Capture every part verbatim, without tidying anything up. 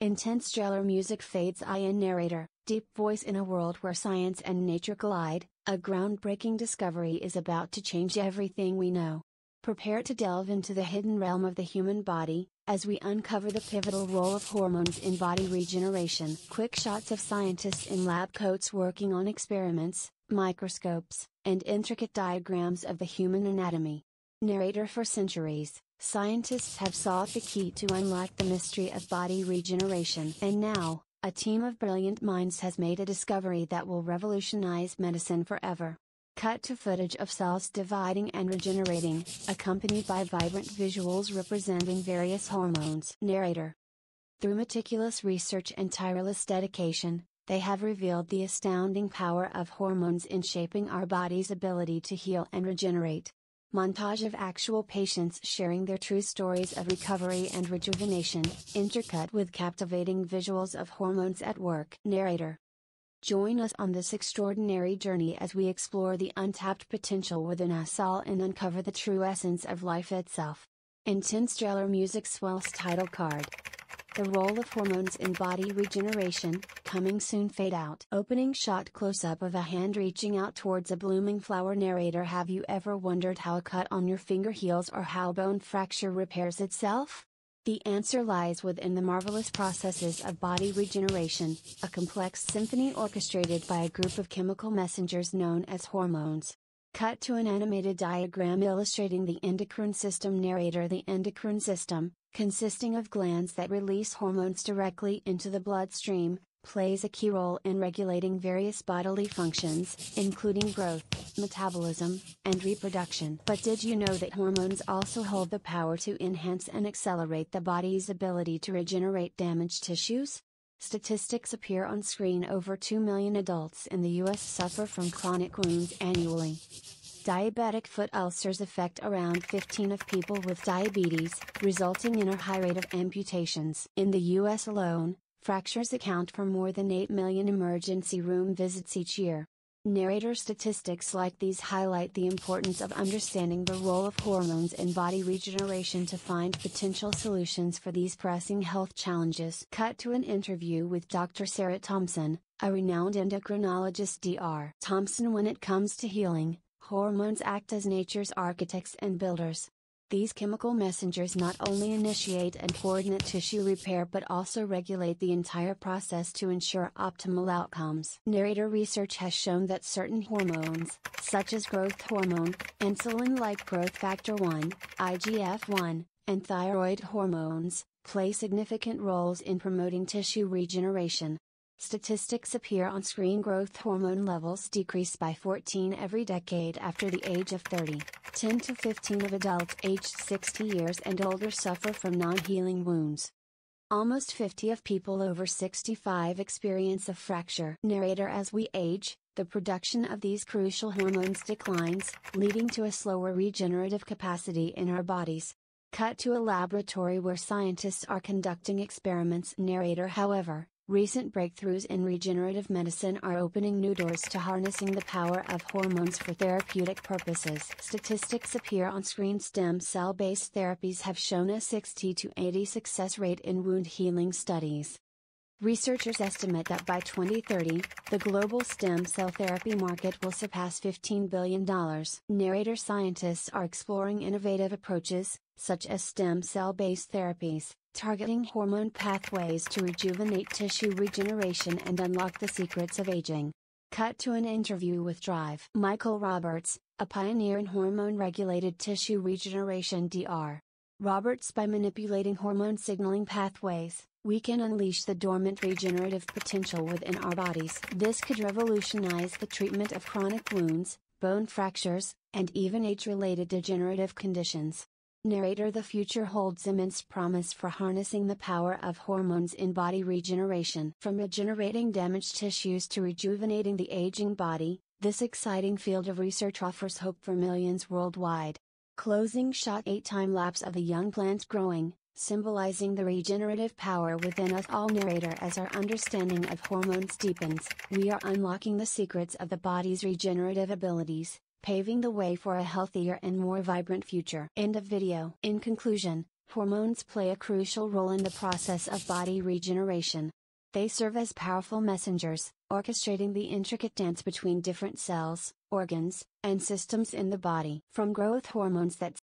Intense trailer music fades I in narrator, deep voice in a world where science and nature collide, a groundbreaking discovery is about to change everything we know. Prepare to delve into the hidden realm of the human body, as we uncover the pivotal role of hormones in body regeneration. Quick shots of scientists in lab coats working on experiments, microscopes, and intricate diagrams of the human anatomy. Narrator: for centuries, scientists have sought the key to unlock the mystery of body regeneration. And now, a team of brilliant minds has made a discovery that will revolutionize medicine forever. Cut to footage of cells dividing and regenerating, accompanied by vibrant visuals representing various hormones. Narrator: through meticulous research and tireless dedication, they have revealed the astounding power of hormones in shaping our body's ability to heal and regenerate. Montage of actual patients sharing their true stories of recovery and rejuvenation, intercut with captivating visuals of hormones at work. Narrator: join us on this extraordinary journey as we explore the untapped potential within us all and uncover the true essence of life itself. Intense trailer music swells title card. The role of hormones in body regeneration, coming soon. Fade out. Opening shot: close-up of a hand reaching out towards a blooming flower. Narrator: have you ever wondered how a cut on your finger heals or how bone fracture repairs itself? The answer lies within the marvelous processes of body regeneration, a complex symphony orchestrated by a group of chemical messengers known as hormones. Cut to an animated diagram illustrating the endocrine system. Narrator: the endocrine system, consisting of glands that release hormones directly into the bloodstream, plays a key role in regulating various bodily functions, including growth, metabolism, and reproduction. But did you know that hormones also hold the power to enhance and accelerate the body's ability to regenerate damaged tissues? Statistics appear on screen: over two million adults in the U S suffer from chronic wounds annually. Diabetic foot ulcers affect around fifteen percent of people with diabetes, resulting in a high rate of amputations. In the U S alone, fractures account for more than eight million emergency room visits each year. Narrator: statistics like these highlight the importance of understanding the role of hormones in body regeneration to find potential solutions for these pressing health challenges. Cut to an interview with Doctor Sarah Thompson, a renowned endocrinologist. Doctor Thompson: when it comes to healing, hormones act as nature's architects and builders. These chemical messengers not only initiate and coordinate tissue repair but also regulate the entire process to ensure optimal outcomes. Narrator: research has shown that certain hormones, such as growth hormone, insulin-like growth factor one, I G F one, and thyroid hormones, play significant roles in promoting tissue regeneration. Statistics appear on screen: growth hormone levels decrease by fourteen percent every decade after the age of thirty. ten to fifteen percent of adults aged sixty years and older suffer from non-healing wounds. Almost fifty percent of people over sixty-five experience a fracture. Narrator: as we age, the production of these crucial hormones declines, leading to a slower regenerative capacity in our bodies. Cut to a laboratory where scientists are conducting experiments. Narrator: however, recent breakthroughs in regenerative medicine are opening new doors to harnessing the power of hormones for therapeutic purposes. Statistics appear on screen: stem cell-based therapies have shown a sixty to eighty percent success rate in wound healing studies. Researchers estimate that by twenty thirty, the global stem cell therapy market will surpass fifteen billion dollars. Narrator: scientists are exploring innovative approaches, such as stem cell-based therapies, targeting hormone pathways to rejuvenate tissue regeneration and unlock the secrets of aging. Cut to an interview with Doctor Michael Roberts, a pioneer in hormone-regulated tissue regeneration. Doctor Roberts: by manipulating hormone signaling pathways, we can unleash the dormant regenerative potential within our bodies. This could revolutionize the treatment of chronic wounds, bone fractures, and even age-related degenerative conditions. Narrator: the future holds immense promise for harnessing the power of hormones in body regeneration. From regenerating damaged tissues to rejuvenating the aging body, this exciting field of research offers hope for millions worldwide. Closing shot: a time lapse of a young plant growing, symbolizing the regenerative power within us all. Narrator: as our understanding of hormones deepens, we are unlocking the secrets of the body's regenerative abilities, paving the way for a healthier and more vibrant future. End of video. In conclusion, Hormones play a crucial role in the process of body regeneration. They serve as powerful messengers, orchestrating the intricate dance between different cells, organs, and systems in the body. From growth hormones that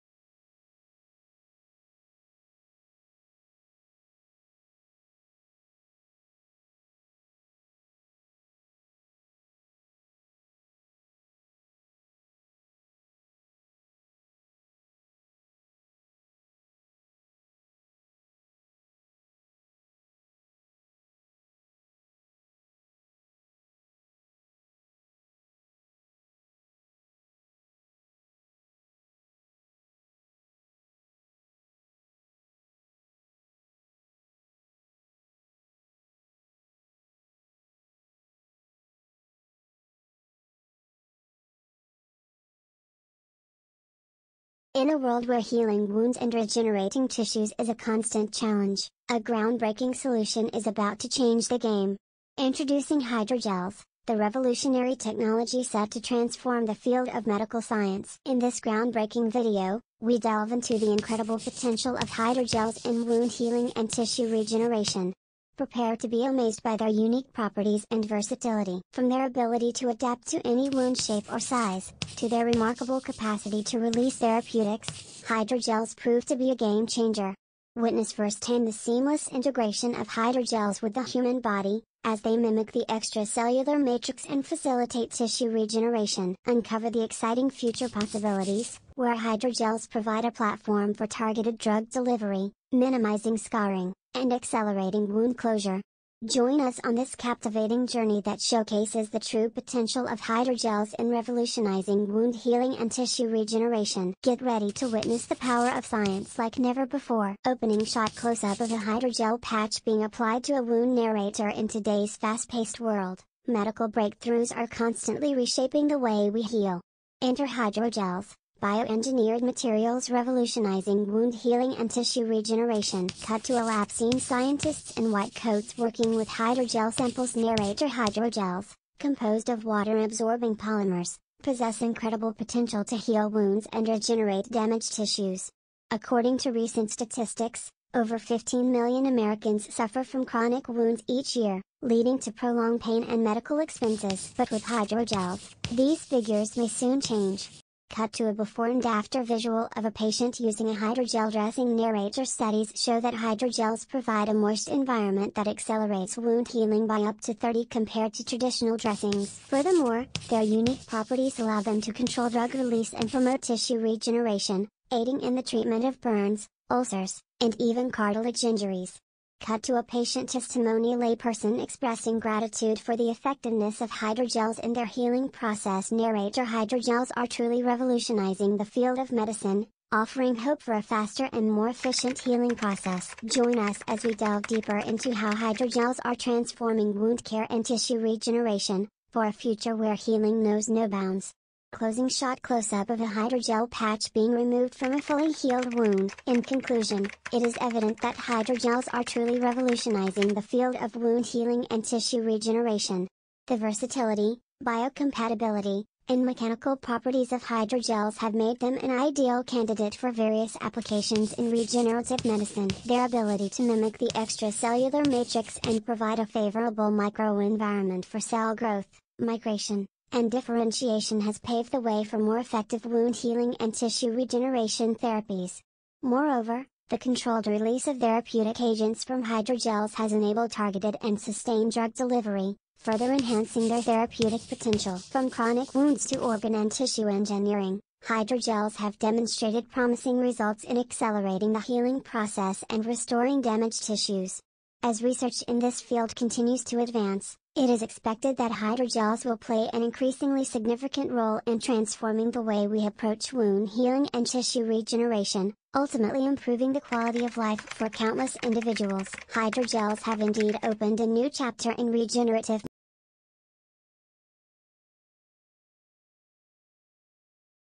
In a world where healing wounds and regenerating tissues is a constant challenge, a groundbreaking solution is about to change the game. Introducing hydrogels, the revolutionary technology set to transform the field of medical science. In this groundbreaking video, we delve into the incredible potential of hydrogels in wound healing and tissue regeneration. Prepare to be amazed by their unique properties and versatility. From their ability to adapt to any wound shape or size, to their remarkable capacity to release therapeutics, hydrogels prove to be a game changer. Witness firsthand the seamless integration of hydrogels with the human body, as they mimic the extracellular matrix and facilitate tissue regeneration. Uncover the exciting future possibilities, where hydrogels provide a platform for targeted drug delivery, minimizing scarring, and accelerating wound closure. Join us on this captivating journey that showcases the true potential of hydrogels in revolutionizing wound healing and tissue regeneration. Get ready to witness the power of science like never before. Opening shot close-up of a hydrogel patch being applied to a wound. Narrator: in today's fast-paced world, medical breakthroughs are constantly reshaping the way we heal. Enter hydrogels, bioengineered materials revolutionizing wound healing and tissue regeneration. Cut to a lab scene: scientists in white coats working with hydrogel samples. Narrator: hydrogels, composed of water-absorbing polymers, possess incredible potential to heal wounds and regenerate damaged tissues. According to recent statistics, over fifteen million Americans suffer from chronic wounds each year, leading to prolonged pain and medical expenses. But with hydrogels, these figures may soon change. Cut to a before and after visual of a patient using a hydrogel dressing. Narrator: studies show that hydrogels provide a moist environment that accelerates wound healing by up to thirty percent compared to traditional dressings. Furthermore, their unique properties allow them to control drug release and promote tissue regeneration, aiding in the treatment of burns, ulcers, and even cartilage injuries. Cut to a patient testimony: layperson expressing gratitude for the effectiveness of hydrogels in their healing process. Narrator: hydrogels are truly revolutionizing the field of medicine, offering hope for a faster and more efficient healing process. Join us as we delve deeper into how hydrogels are transforming wound care and tissue regeneration, for a future where healing knows no bounds. Closing shot close-up of a hydrogel patch being removed from a fully healed wound. In conclusion, it is evident that hydrogels are truly revolutionizing the field of wound healing and tissue regeneration. The versatility, biocompatibility, and mechanical properties of hydrogels have made them an ideal candidate for various applications in regenerative medicine. Their ability to mimic the extracellular matrix and provide a favorable microenvironment for cell growth, migration, and differentiation has paved the way for more effective wound healing and tissue regeneration therapies. Moreover, the controlled release of therapeutic agents from hydrogels has enabled targeted and sustained drug delivery, further enhancing their therapeutic potential. From chronic wounds to organ and tissue engineering, hydrogels have demonstrated promising results in accelerating the healing process and restoring damaged tissues. As research in this field continues to advance, it is expected that hydrogels will play an increasingly significant role in transforming the way we approach wound healing and tissue regeneration, ultimately improving the quality of life for countless individuals. Hydrogels have indeed opened a new chapter in regenerative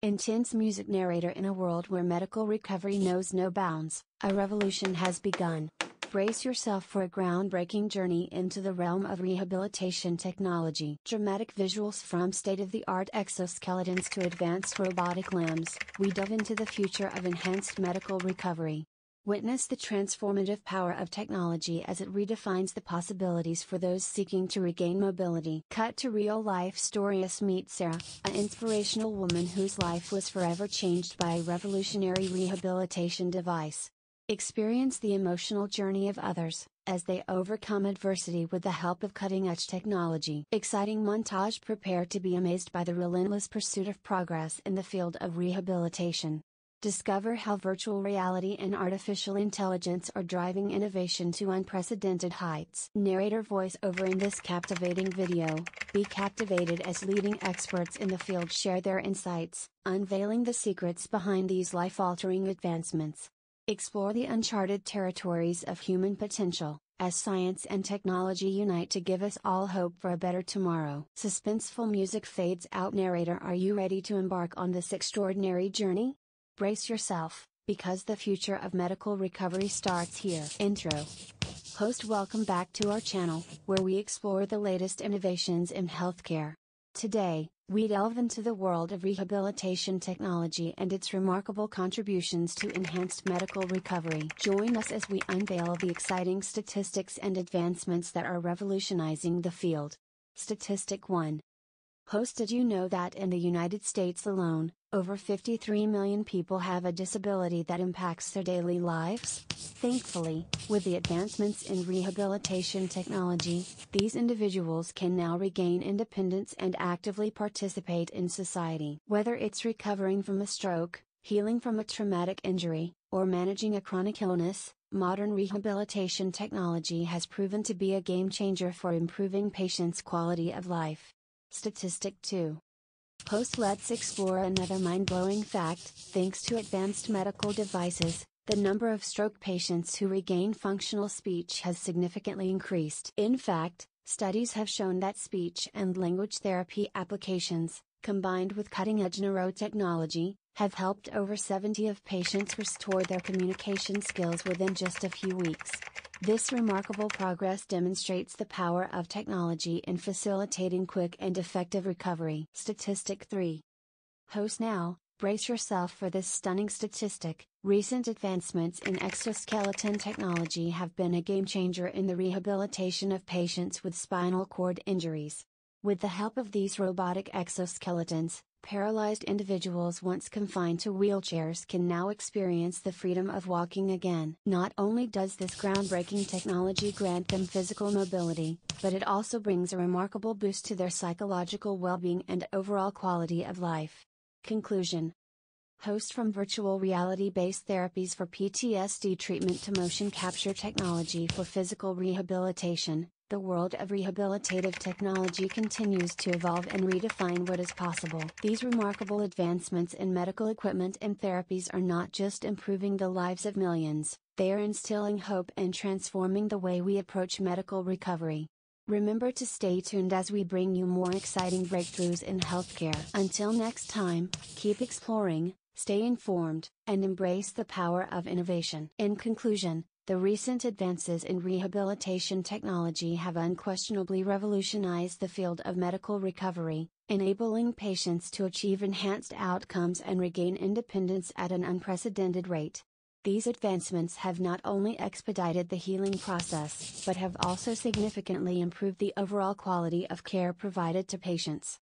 intense music. Narrator: in a world where medical recovery knows no bounds, a revolution has begun. Brace yourself for a groundbreaking journey into the realm of rehabilitation technology. Dramatic visuals: from state-of-the-art exoskeletons to advanced robotic limbs, we delve into the future of enhanced medical recovery. Witness the transformative power of technology as it redefines the possibilities for those seeking to regain mobility. Cut to real life story. Us meet Sarah, an inspirational woman whose life was forever changed by a revolutionary rehabilitation device. Experience the emotional journey of others, as they overcome adversity with the help of cutting-edge technology. Exciting montage. Prepare to be amazed by the relentless pursuit of progress in the field of rehabilitation. Discover how virtual reality and artificial intelligence are driving innovation to unprecedented heights. Narrator voiceover. In this captivating video, be captivated as leading experts in the field share their insights, unveiling the secrets behind these life-altering advancements. Explore the uncharted territories of human potential, as science and technology unite to give us all hope for a better tomorrow. Suspenseful music fades out. Narrator. Are you ready to embark on this extraordinary journey? Brace yourself, because the future of medical recovery starts here. Intro. Host. Welcome back to our channel, where we explore the latest innovations in healthcare. Today, we delve into the world of rehabilitation technology and its remarkable contributions to enhanced medical recovery. Join us as we unveil the exciting statistics and advancements that are revolutionizing the field. Statistic one. Host. Did you know that in the United States alone, over fifty-three million people have a disability that impacts their daily lives? Thankfully, with the advancements in rehabilitation technology, these individuals can now regain independence and actively participate in society. Whether it's recovering from a stroke, healing from a traumatic injury, or managing a chronic illness, modern rehabilitation technology has proven to be a game changer for improving patients' quality of life. Statistic two. Host. Let's explore another mind-blowing fact. Thanks to advanced medical devices, the number of stroke patients who regain functional speech has significantly increased. In fact, studies have shown that speech and language therapy applications, combined with cutting-edge neurotechnology, have helped over seventy of patients restore their communication skills within just a few weeks. This remarkable progress demonstrates the power of technology in facilitating quick and effective recovery. Statistic three. Host. Now, brace yourself for this stunning statistic. Recent advancements in exoskeleton technology have been a game changer in the rehabilitation of patients with spinal cord injuries. With the help of these robotic exoskeletons, paralyzed individuals once confined to wheelchairs can now experience the freedom of walking again. Not only does this groundbreaking technology grant them physical mobility, but it also brings a remarkable boost to their psychological well-being and overall quality of life. Conclusion. Host. From virtual reality-based therapies for P T S D treatment to motion capture technology for physical rehabilitation, the world of rehabilitative technology continues to evolve and redefine what is possible. These remarkable advancements in medical equipment and therapies are not just improving the lives of millions, they are instilling hope and transforming the way we approach medical recovery. Remember to stay tuned as we bring you more exciting breakthroughs in healthcare. Until next time, keep exploring, stay informed, and embrace the power of innovation. In conclusion, the recent advances in rehabilitation technology have unquestionably revolutionized the field of medical recovery, enabling patients to achieve enhanced outcomes and regain independence at an unprecedented rate. These advancements have not only expedited the healing process, but have also significantly improved the overall quality of care provided to patients.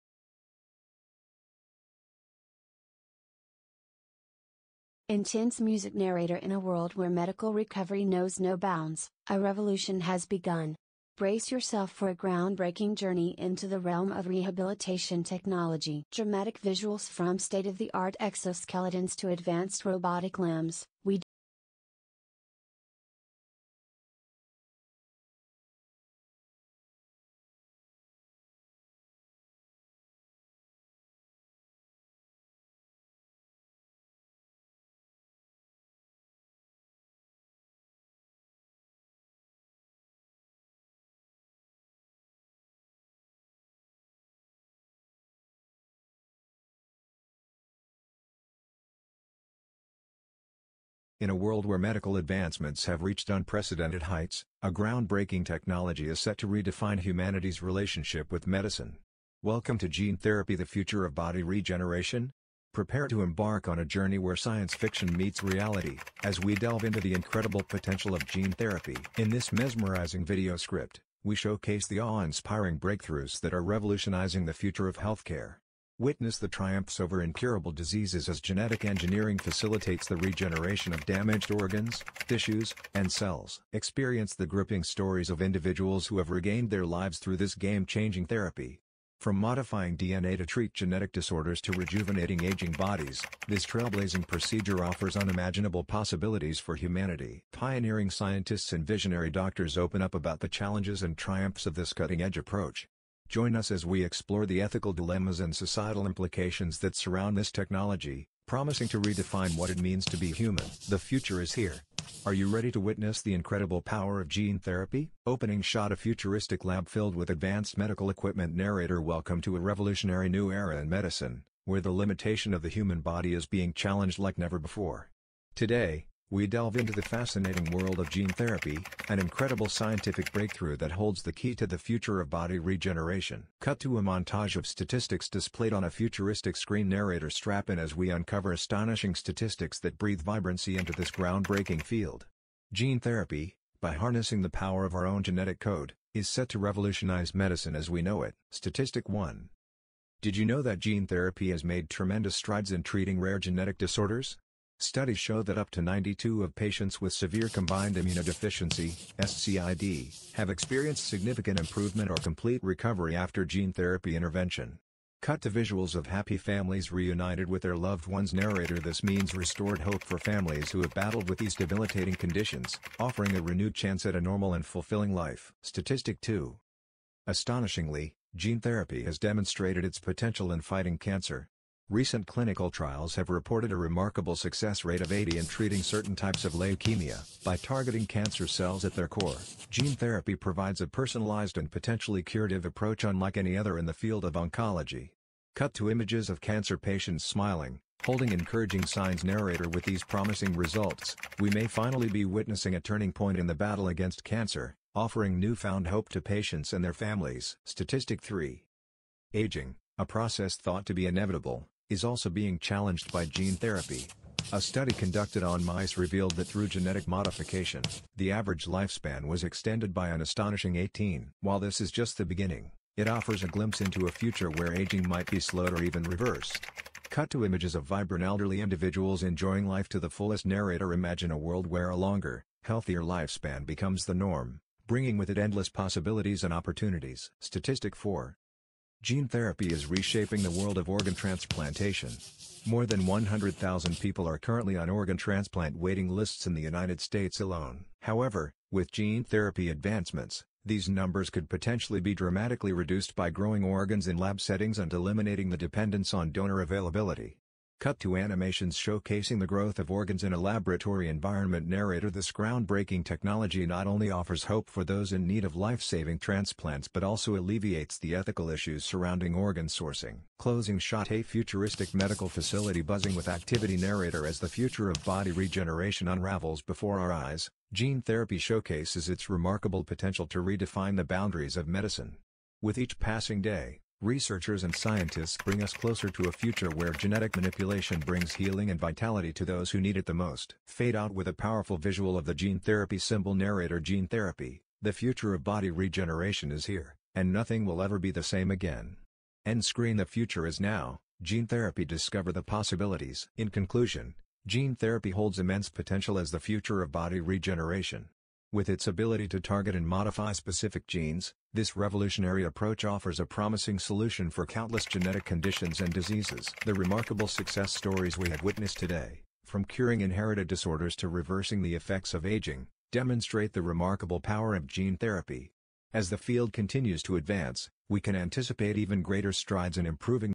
Intense music. Narrator. In a world where medical recovery knows no bounds, a revolution has begun. Brace yourself for a groundbreaking journey into the realm of rehabilitation technology. Dramatic visuals. From state-of-the-art exoskeletons to advanced robotic limbs, we In a world where medical advancements have reached unprecedented heights, a groundbreaking technology is set to redefine humanity's relationship with medicine. Welcome to Gene Therapy, the future of body regeneration. Prepare to embark on a journey where science fiction meets reality, as we delve into the incredible potential of gene therapy. In this mesmerizing video script, we showcase the awe-inspiring breakthroughs that are revolutionizing the future of healthcare. Witness the triumphs over incurable diseases as genetic engineering facilitates the regeneration of damaged organs, tissues, and cells. Experience the gripping stories of individuals who have regained their lives through this game-changing therapy. From modifying D N A to treat genetic disorders to rejuvenating aging bodies, this trailblazing procedure offers unimaginable possibilities for humanity. Pioneering scientists and visionary doctors open up about the challenges and triumphs of this cutting-edge approach. Join us as we explore the ethical dilemmas and societal implications that surround this technology, promising to redefine what it means to be human. The future is here. Are you ready to witness the incredible power of gene therapy? Opening shot: a futuristic lab filled with advanced medical equipment. Narrator: welcome to a revolutionary new era in medicine, where the limitation of the human body is being challenged like never before. Today, we delve into the fascinating world of gene therapy, an incredible scientific breakthrough that holds the key to the future of body regeneration. Cut to a montage of statistics displayed on a futuristic screen. Narrator: strap in as we uncover astonishing statistics that breathe vibrancy into this groundbreaking field. Gene therapy, by harnessing the power of our own genetic code, is set to revolutionize medicine as we know it. Statistic one. Did you know that gene therapy has made tremendous strides in treating rare genetic disorders? Studies show that up to ninety-two percent of patients with severe combined immunodeficiency (S C I D) have experienced significant improvement or complete recovery after gene therapy intervention. Cut to visuals of happy families reunited with their loved ones. Narrator: this means restored hope for families who have battled with these debilitating conditions, offering a renewed chance at a normal and fulfilling life. Statistic two. Astonishingly, gene therapy has demonstrated its potential in fighting cancer. Recent clinical trials have reported a remarkable success rate of eighty percent in treating certain types of leukemia. By targeting cancer cells at their core, gene therapy provides a personalized and potentially curative approach unlike any other in the field of oncology. Cut to images of cancer patients smiling, holding encouraging signs. Narrator: with these promising results, we may finally be witnessing a turning point in the battle against cancer, offering newfound hope to patients and their families. Statistic three. Aging, a process thought to be inevitable, is also being challenged by gene therapy. A study conducted on mice revealed that through genetic modification, the average lifespan was extended by an astonishing eighteen percent. While this is just the beginning, it offers a glimpse into a future where aging might be slowed or even reversed. Cut to images of vibrant elderly individuals enjoying life to the fullest. Narrator: imagine a world where a longer, healthier lifespan becomes the norm, bringing with it endless possibilities and opportunities. Statistic four. Gene therapy is reshaping the world of organ transplantation. More than one hundred thousand people are currently on organ transplant waiting lists in the United States alone. However, with gene therapy advancements, these numbers could potentially be dramatically reduced by growing organs in lab settings and eliminating the dependence on donor availability. Cut to animations showcasing the growth of organs in a laboratory environment. Narrator: this groundbreaking technology not only offers hope for those in need of life-saving transplants but also alleviates the ethical issues surrounding organ sourcing. Closing shot: a futuristic medical facility buzzing with activity. Narrator: as the future of body regeneration unravels before our eyes, gene therapy showcases its remarkable potential to redefine the boundaries of medicine. With each passing day, researchers and scientists bring us closer to a future where genetic manipulation brings healing and vitality to those who need it the most. Fade out with a powerful visual of the gene therapy symbol. Narrator: gene therapy, the future of body regeneration is here, and nothing will ever be the same again. End screen: the future is now, gene therapy, discover the possibilities. In conclusion, gene therapy holds immense potential as the future of body regeneration. With its ability to target and modify specific genes, this revolutionary approach offers a promising solution for countless genetic conditions and diseases. The remarkable success stories we have witnessed today, from curing inherited disorders to reversing the effects of aging, demonstrate the remarkable power of gene therapy. As the field continues to advance, we can anticipate even greater strides in improving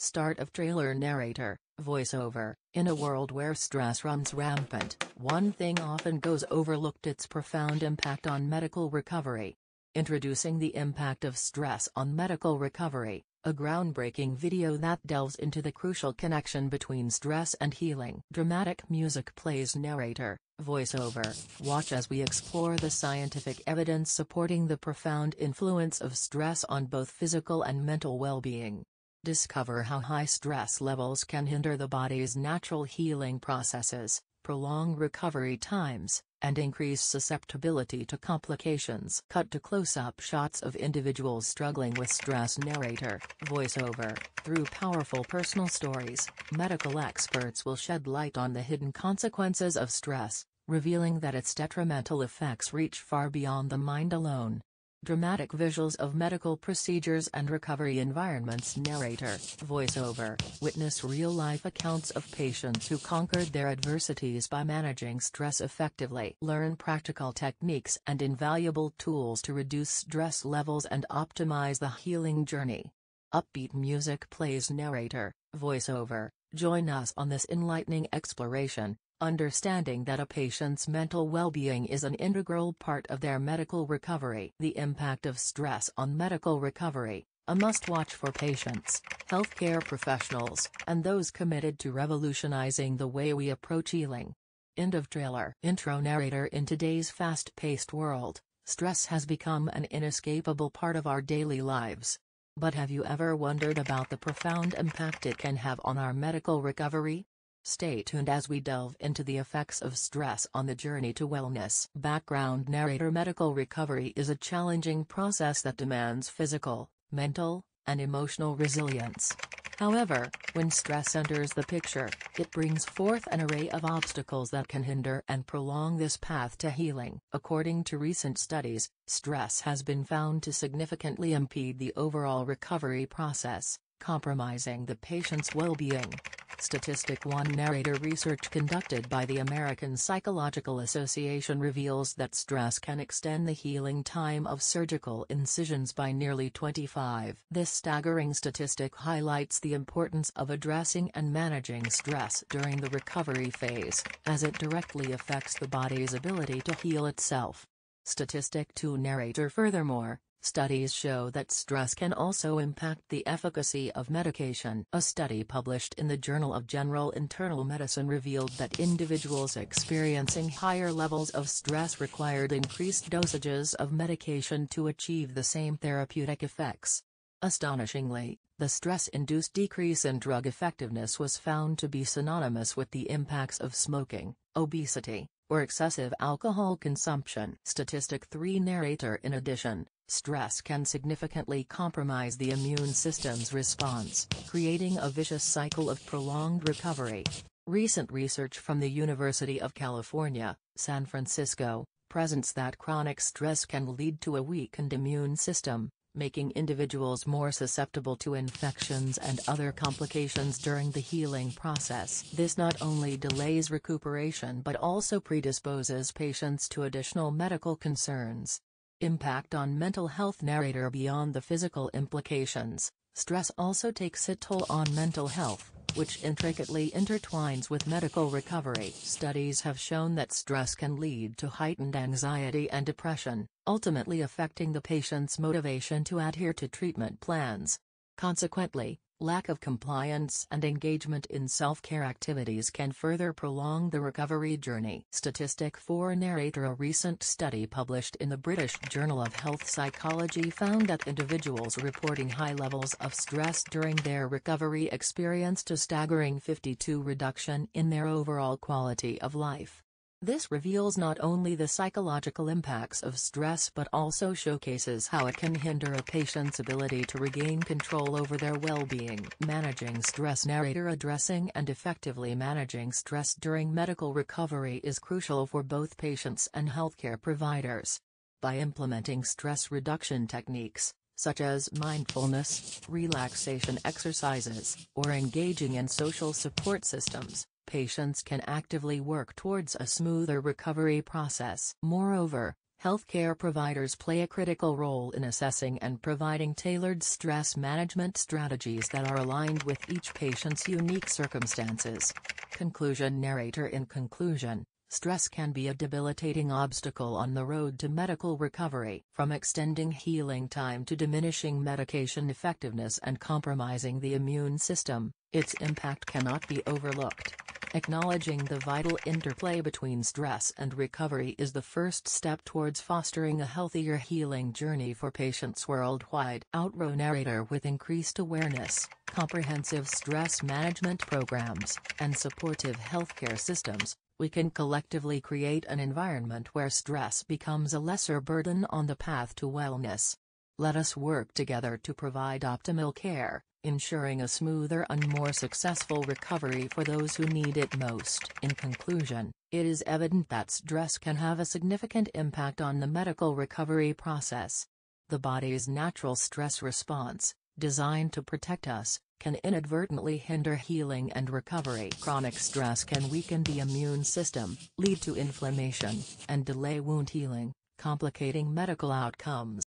Start of trailer narrator, voiceover. In a world where stress runs rampant, one thing often goes overlooked: its profound impact on medical recovery. Introducing the impact of stress on medical recovery, a groundbreaking video that delves into the crucial connection between stress and healing. Dramatic music plays. Narrator, voiceover. Watch as we explore the scientific evidence supporting the profound influence of stress on both physical and mental well-being. Discover how high stress levels can hinder the body's natural healing processes, prolong recovery times, and increase susceptibility to complications. Cut to close-up shots of individuals struggling with stress. Narrator, voiceover. Through powerful personal stories, medical experts will shed light on the hidden consequences of stress, revealing that its detrimental effects reach far beyond the mind alone. Dramatic visuals of medical procedures and recovery environments. Narrator, voiceover. Witness real-life accounts of patients who conquered their adversities by managing stress effectively. Learn practical techniques and invaluable tools to reduce stress levels and optimize the healing journey. Upbeat music plays. Narrator, voiceover. Join us on this enlightening exploration, understanding that a patient's mental well-being is an integral part of their medical recovery. The impact of stress on medical recovery, a must-watch for patients, healthcare professionals, and those committed to revolutionizing the way we approach healing. End of trailer. Intro. Narrator. In today's fast-paced world, stress has become an inescapable part of our daily lives. But have you ever wondered about the profound impact it can have on our medical recovery? Stay tuned as we delve into the effects of stress on the journey to wellness. Background. Narrator. Medical recovery is a challenging process that demands physical, mental, and emotional resilience. However, when stress enters the picture, it brings forth an array of obstacles that can hinder and prolong this path to healing. According to recent studies, stress has been found to significantly impede the overall recovery process, compromising the patient's well-being. Statistic one. Narrator. Research conducted by the American Psychological Association reveals that stress can extend the healing time of surgical incisions by nearly twenty-five. This staggering statistic highlights the importance of addressing and managing stress during the recovery phase, as it directly affects the body's ability to heal itself. Statistic two. Narrator. Furthermore, studies show that stress can also impact the efficacy of medication. A study published in the Journal of General Internal Medicine revealed that individuals experiencing higher levels of stress required increased dosages of medication to achieve the same therapeutic effects. Astonishingly, the stress-induced decrease in drug effectiveness was found to be synonymous with the impacts of smoking, obesity, or excessive alcohol consumption. Statistic three. Narrator. In addition, stress can significantly compromise the immune system's response, creating a vicious cycle of prolonged recovery. Recent research from the University of California, San Francisco, presents that chronic stress can lead to a weakened immune system, making individuals more susceptible to infections and other complications during the healing process. This not only delays recuperation but also predisposes patients to additional medical concerns. Impact on mental health. Narrator. Beyond the physical implications, stress also takes a toll on mental health, which intricately intertwines with medical recovery. Studies have shown that stress can lead to heightened anxiety and depression, ultimately affecting the patient's motivation to adhere to treatment plans. Consequently, lack of compliance and engagement in self-care activities can further prolong the recovery journey. Statistic four. Narrator. A recent study published in the British Journal of Health Psychology found that individuals reporting high levels of stress during their recovery experienced a staggering fifty-two percent reduction in their overall quality of life. This reveals not only the psychological impacts of stress but also showcases how it can hinder a patient's ability to regain control over their well-being. Managing stress. Narrator. Addressing and effectively managing stress during medical recovery is crucial for both patients and healthcare providers. By implementing stress reduction techniques, such as mindfulness, relaxation exercises, or engaging in social support systems, patients can actively work towards a smoother recovery process. Moreover, healthcare providers play a critical role in assessing and providing tailored stress management strategies that are aligned with each patient's unique circumstances. Conclusion narrator. In conclusion, stress can be a debilitating obstacle on the road to medical recovery. From extending healing time to diminishing medication effectiveness and compromising the immune system, its impact cannot be overlooked. Acknowledging the vital interplay between stress and recovery is the first step towards fostering a healthier healing journey for patients worldwide. Outro narrator. With increased awareness, comprehensive stress management programs, and supportive healthcare systems, we can collectively create an environment where stress becomes a lesser burden on the path to wellness. Let us work together to provide optimal care, ensuring a smoother and more successful recovery for those who need it most. In conclusion, it is evident that stress can have a significant impact on the medical recovery process. The body's natural stress response, designed to protect us, can inadvertently hinder healing and recovery. Chronic stress can weaken the immune system, lead to inflammation, and delay wound healing, complicating medical outcomes.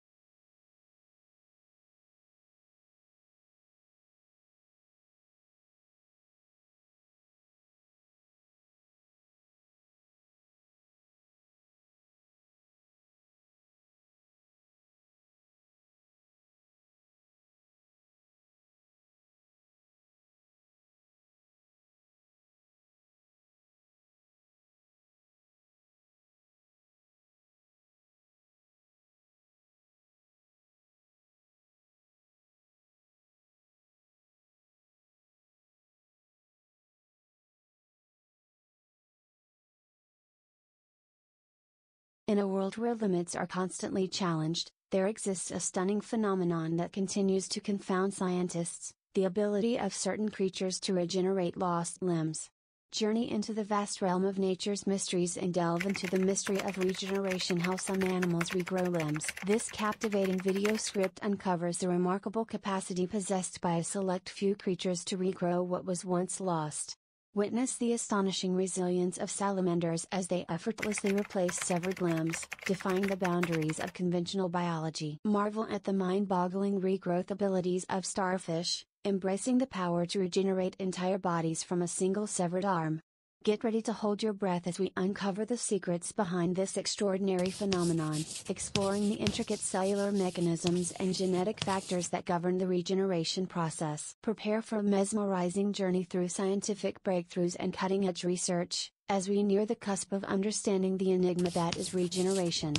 In a world where limits are constantly challenged, there exists a stunning phenomenon that continues to confound scientists: the ability of certain creatures to regenerate lost limbs. Journey into the vast realm of nature's mysteries and delve into the mystery of regeneration, how some animals regrow limbs. This captivating video script uncovers the remarkable capacity possessed by a select few creatures to regrow what was once lost. Witness the astonishing resilience of salamanders as they effortlessly replace severed limbs, defying the boundaries of conventional biology. Marvel at the mind-boggling regrowth abilities of starfish, embracing the power to regenerate entire bodies from a single severed arm. Get ready to hold your breath as we uncover the secrets behind this extraordinary phenomenon, exploring the intricate cellular mechanisms and genetic factors that govern the regeneration process. Prepare for a mesmerizing journey through scientific breakthroughs and cutting-edge research, as we near the cusp of understanding the enigma that is regeneration.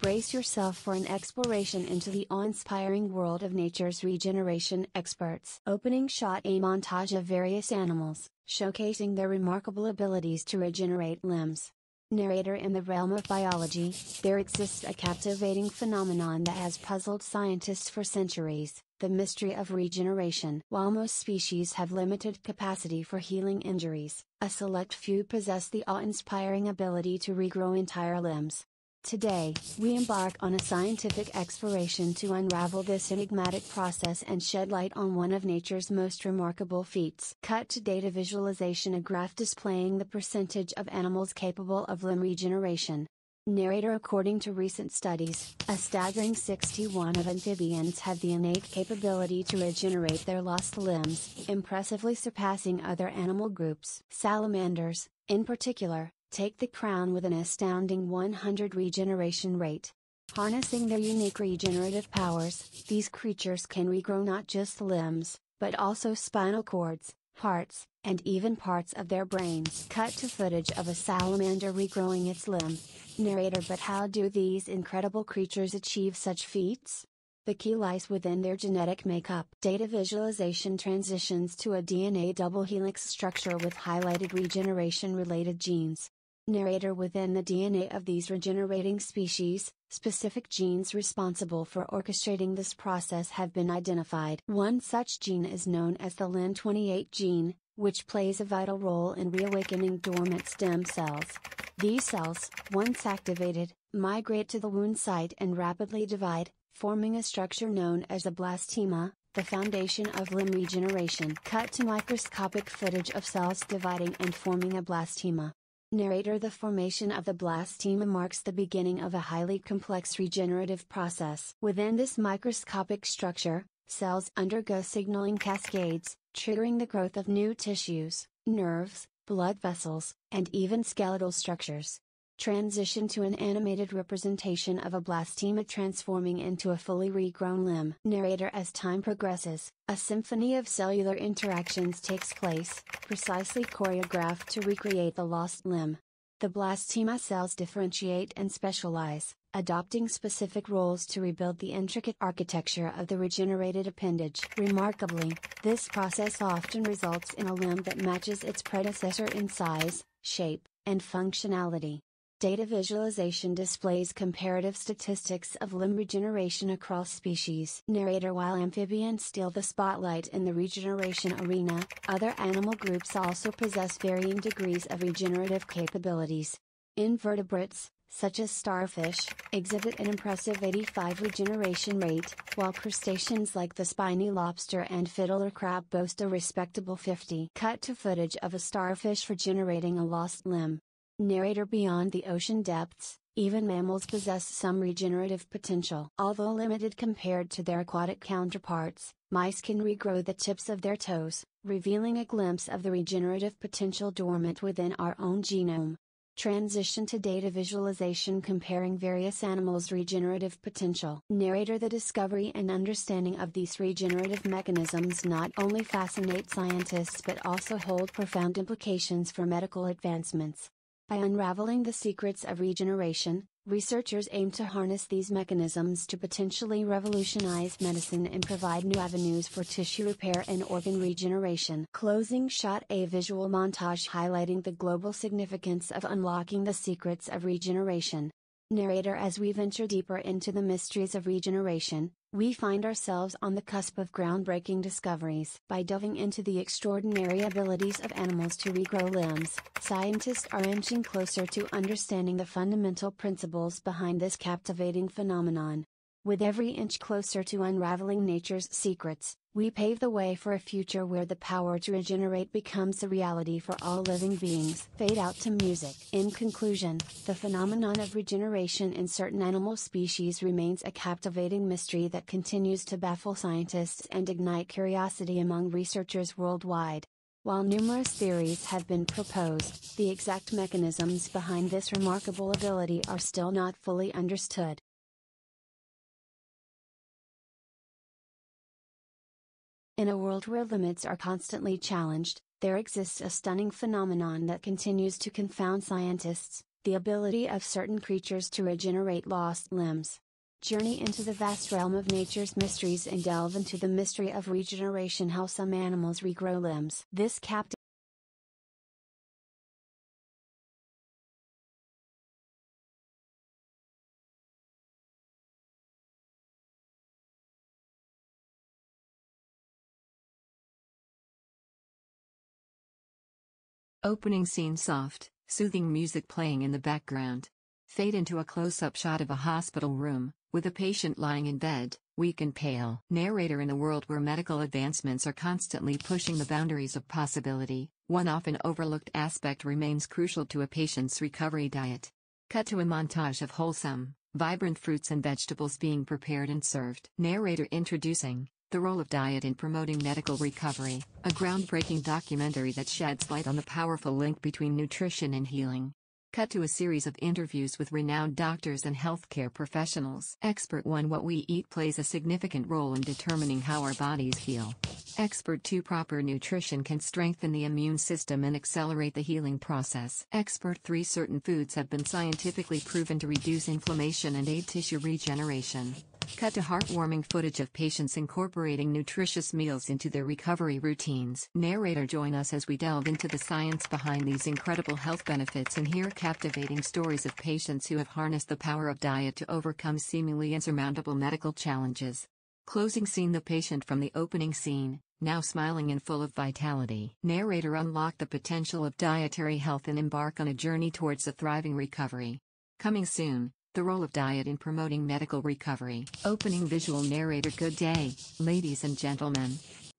Brace yourself for an exploration into the awe-inspiring world of nature's regeneration experts. Opening shot: a montage of various animals, showcasing their remarkable abilities to regenerate limbs. Narrator: in the realm of biology, there exists a captivating phenomenon that has puzzled scientists for centuries: the mystery of regeneration. While most species have limited capacity for healing injuries, a select few possess the awe-inspiring ability to regrow entire limbs. Today, we embark on a scientific exploration to unravel this enigmatic process and shed light on one of nature's most remarkable feats. Cut to data visualization: a graph displaying the percentage of animals capable of limb regeneration. Narrator: according to recent studies, a staggering sixty-one percent of amphibians have the innate capability to regenerate their lost limbs, impressively surpassing other animal groups. Salamanders, in particular, take the crown with an astounding one hundred percent regeneration rate. Harnessing their unique regenerative powers, these creatures can regrow not just limbs, but also spinal cords, parts, and even parts of their brains. Cut to footage of a salamander regrowing its limb. Narrator: but how do these incredible creatures achieve such feats? The key lies within their genetic makeup. Data visualization transitions to a D N A double helix structure with highlighted regeneration-related genes. Narrator: within the D N A of these regenerating species, specific genes responsible for orchestrating this process have been identified. One such gene is known as the L I N twenty-eight gene, which plays a vital role in reawakening dormant stem cells. These cells, once activated, migrate to the wound site and rapidly divide, forming a structure known as a blastema, the foundation of limb regeneration. Cut to microscopic footage of cells dividing and forming a blastema. Narrator: the formation of the blastema marks the beginning of a highly complex regenerative process. Within this microscopic structure, cells undergo signaling cascades, triggering the growth of new tissues, nerves, blood vessels, and even skeletal structures. Transition to an animated representation of a blastema transforming into a fully regrown limb. Narrator: as time progresses, a symphony of cellular interactions takes place, precisely choreographed to recreate the lost limb. The blastema cells differentiate and specialize, adopting specific roles to rebuild the intricate architecture of the regenerated appendage. Remarkably, this process often results in a limb that matches its predecessor in size, shape, and functionality. Data visualization displays comparative statistics of limb regeneration across species. Narrator: while amphibians steal the spotlight in the regeneration arena, other animal groups also possess varying degrees of regenerative capabilities. Invertebrates, such as starfish, exhibit an impressive eighty-five percent regeneration rate, while crustaceans like the spiny lobster and fiddler crab boast a respectable fifty percent. Cut to footage of a starfish regenerating a lost limb. Narrator: beyond the ocean depths, even mammals possess some regenerative potential. Although limited compared to their aquatic counterparts, mice can regrow the tips of their toes, revealing a glimpse of the regenerative potential dormant within our own genome. Transition to data visualization comparing various animals' regenerative potential. Narrator: the discovery and understanding of these regenerative mechanisms not only fascinate scientists but also hold profound implications for medical advancements. By unraveling the secrets of regeneration, researchers aim to harness these mechanisms to potentially revolutionize medicine and provide new avenues for tissue repair and organ regeneration. Closing shot: a visual montage highlighting the global significance of unlocking the secrets of regeneration. Narrator: as we venture deeper into the mysteries of regeneration, we find ourselves on the cusp of groundbreaking discoveries. By delving into the extraordinary abilities of animals to regrow limbs, scientists are inching closer to understanding the fundamental principles behind this captivating phenomenon. With every inch closer to unraveling nature's secrets, we pave the way for a future where the power to regenerate becomes a reality for all living beings. Fade out to music. In conclusion, the phenomenon of regeneration in certain animal species remains a captivating mystery that continues to baffle scientists and ignite curiosity among researchers worldwide. While numerous theories have been proposed, the exact mechanisms behind this remarkable ability are still not fully understood. In a world where limits are constantly challenged, there exists a stunning phenomenon that continues to confound scientists: the ability of certain creatures to regenerate lost limbs. Journey into the vast realm of nature's mysteries and delve into the mystery of regeneration: how some animals regrow limbs. This captivating opening scene: soft, soothing music playing in the background. Fade into a close-up shot of a hospital room, with a patient lying in bed, weak and pale. Narrator: in a world where medical advancements are constantly pushing the boundaries of possibility, one often overlooked aspect remains crucial to a patient's recovery diet. Cut to a montage of wholesome, vibrant fruits and vegetables being prepared and served. Narrator: introducing The Role of Diet in Promoting Medical Recovery, a groundbreaking documentary that sheds light on the powerful link between nutrition and healing. Cut to a series of interviews with renowned doctors and healthcare professionals. Expert one: what we eat plays a significant role in determining how our bodies heal. Expert two: proper nutrition can strengthen the immune system and accelerate the healing process. Expert three: certain foods have been scientifically proven to reduce inflammation and aid tissue regeneration. Cut to heartwarming footage of patients incorporating nutritious meals into their recovery routines. Narrator: join us as we delve into the science behind these incredible health benefits and hear captivating stories of patients who have harnessed the power of diet to overcome seemingly insurmountable medical challenges. Closing scene: the patient from the opening scene, now smiling and full of vitality. Narrator: unlock the potential of dietary health and embark on a journey towards a thriving recovery. Coming soon: The Role of Diet in Promoting Medical Recovery. Opening visual. Narrator: good day, ladies and gentlemen.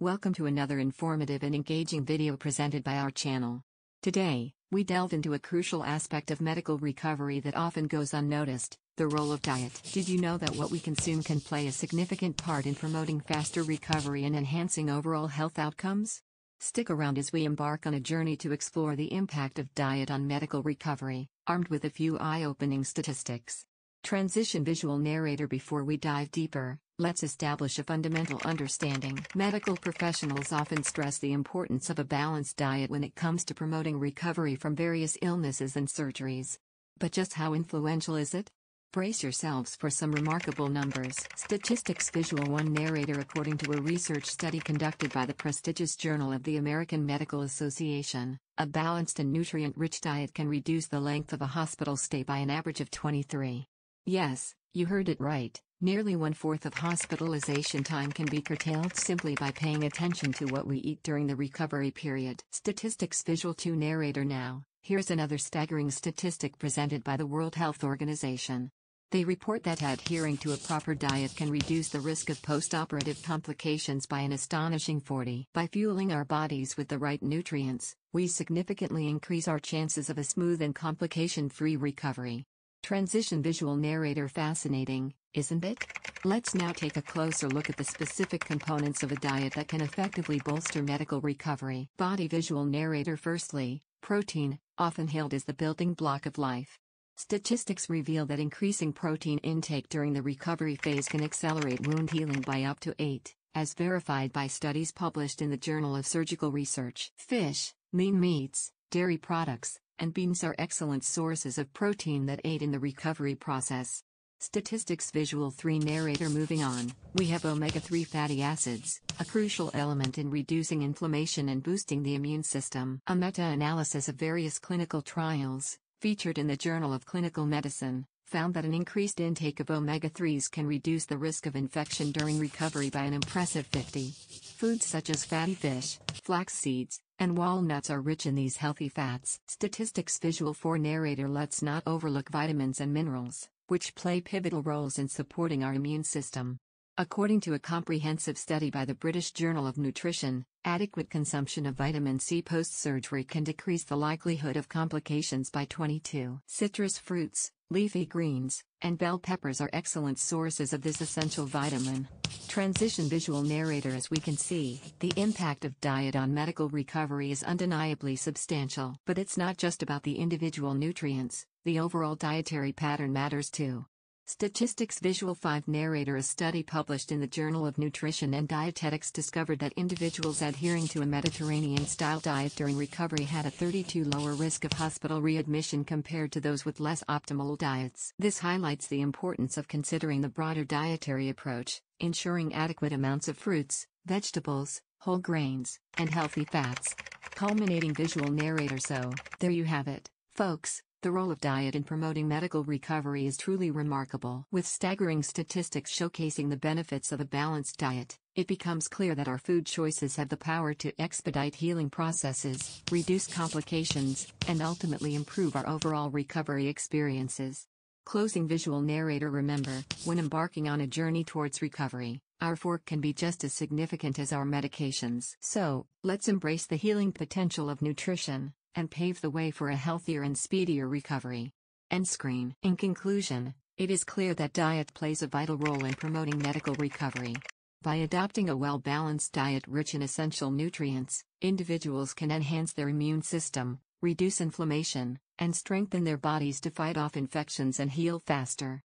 Welcome to another informative and engaging video presented by our channel. Today, we delve into a crucial aspect of medical recovery that often goes unnoticed: the role of diet. Did you know that what we consume can play a significant part in promoting faster recovery and enhancing overall health outcomes? Stick around as we embark on a journey to explore the impact of diet on medical recovery, armed with a few eye-opening statistics. Transition visual narrator. Before we dive deeper, let's establish a fundamental understanding. Medical professionals often stress the importance of a balanced diet when it comes to promoting recovery from various illnesses and surgeries. But just how influential is it? Brace yourselves for some remarkable numbers. Statistics Visual one Narrator. According to a research study conducted by the prestigious Journal of the American Medical Association, a balanced and nutrient-rich diet can reduce the length of a hospital stay by an average of twenty-three. Yes, you heard it right. Nearly one-fourth of hospitalization time can be curtailed simply by paying attention to what we eat during the recovery period. Statistics Visual two Narrator. Now, here's another staggering statistic presented by the World Health Organization. They report that adhering to a proper diet can reduce the risk of post-operative complications by an astonishing forty percent. By fueling our bodies with the right nutrients, we significantly increase our chances of a smooth and complication-free recovery. Transition Visual Narrator. Fascinating, isn't it? Let's now take a closer look at the specific components of a diet that can effectively bolster medical recovery. Body Visual Narrator. Firstly, protein, often hailed as the building block of life. Statistics reveal that increasing protein intake during the recovery phase can accelerate wound healing by up to eight, as verified by studies published in the Journal of Surgical Research. Fish, lean meats, dairy products, and beans are excellent sources of protein that aid in the recovery process. Statistics Visual three Narrator. Moving on, we have omega three fatty acids, a crucial element in reducing inflammation and boosting the immune system. A meta-analysis of various clinical trials, featured in the Journal of Clinical Medicine, found that an increased intake of omega threes can reduce the risk of infection during recovery by an impressive fifty percent. Foods such as fatty fish, flax seeds, and walnuts are rich in these healthy fats. Statistics Visual four Narrator. Let's not overlook vitamins and minerals, which play pivotal roles in supporting our immune system. According to a comprehensive study by the British Journal of Nutrition, adequate consumption of vitamin C post-surgery can decrease the likelihood of complications by twenty-two percent. Citrus fruits, leafy greens, and bell peppers are excellent sources of this essential vitamin. Transition Visual Narrator. As we can see, the impact of diet on medical recovery is undeniably substantial. But it's not just about the individual nutrients, the overall dietary pattern matters too. Statistics Visual five Narrator. A study published in the Journal of Nutrition and Dietetics discovered that individuals adhering to a Mediterranean-style diet during recovery had a thirty-two percent lower risk of hospital readmission compared to those with less optimal diets. This highlights the importance of considering the broader dietary approach, ensuring adequate amounts of fruits, vegetables, whole grains, and healthy fats. Culminating Visual Narrator. So, there you have it, folks. The role of diet in promoting medical recovery is truly remarkable. With staggering statistics showcasing the benefits of a balanced diet, it becomes clear that our food choices have the power to expedite healing processes, reduce complications, and ultimately improve our overall recovery experiences. Closing Visual Narrator. Remember, when embarking on a journey towards recovery, our fork can be just as significant as our medications. So, let's embrace the healing potential of nutrition and pave the way for a healthier and speedier recovery. End screen. In conclusion, it is clear that diet plays a vital role in promoting medical recovery. By adopting a well-balanced diet rich in essential nutrients, individuals can enhance their immune system, reduce inflammation, and strengthen their bodies to fight off infections and heal faster.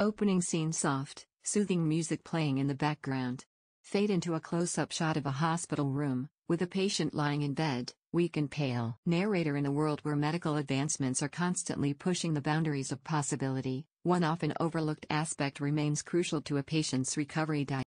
Opening scene. Soft, soothing music playing in the background. Fade into a close-up shot of a hospital room, with a patient lying in bed, weak and pale. Narrator. In a world where medical advancements are constantly pushing the boundaries of possibility, one often overlooked aspect remains crucial to a patient's recovery diet.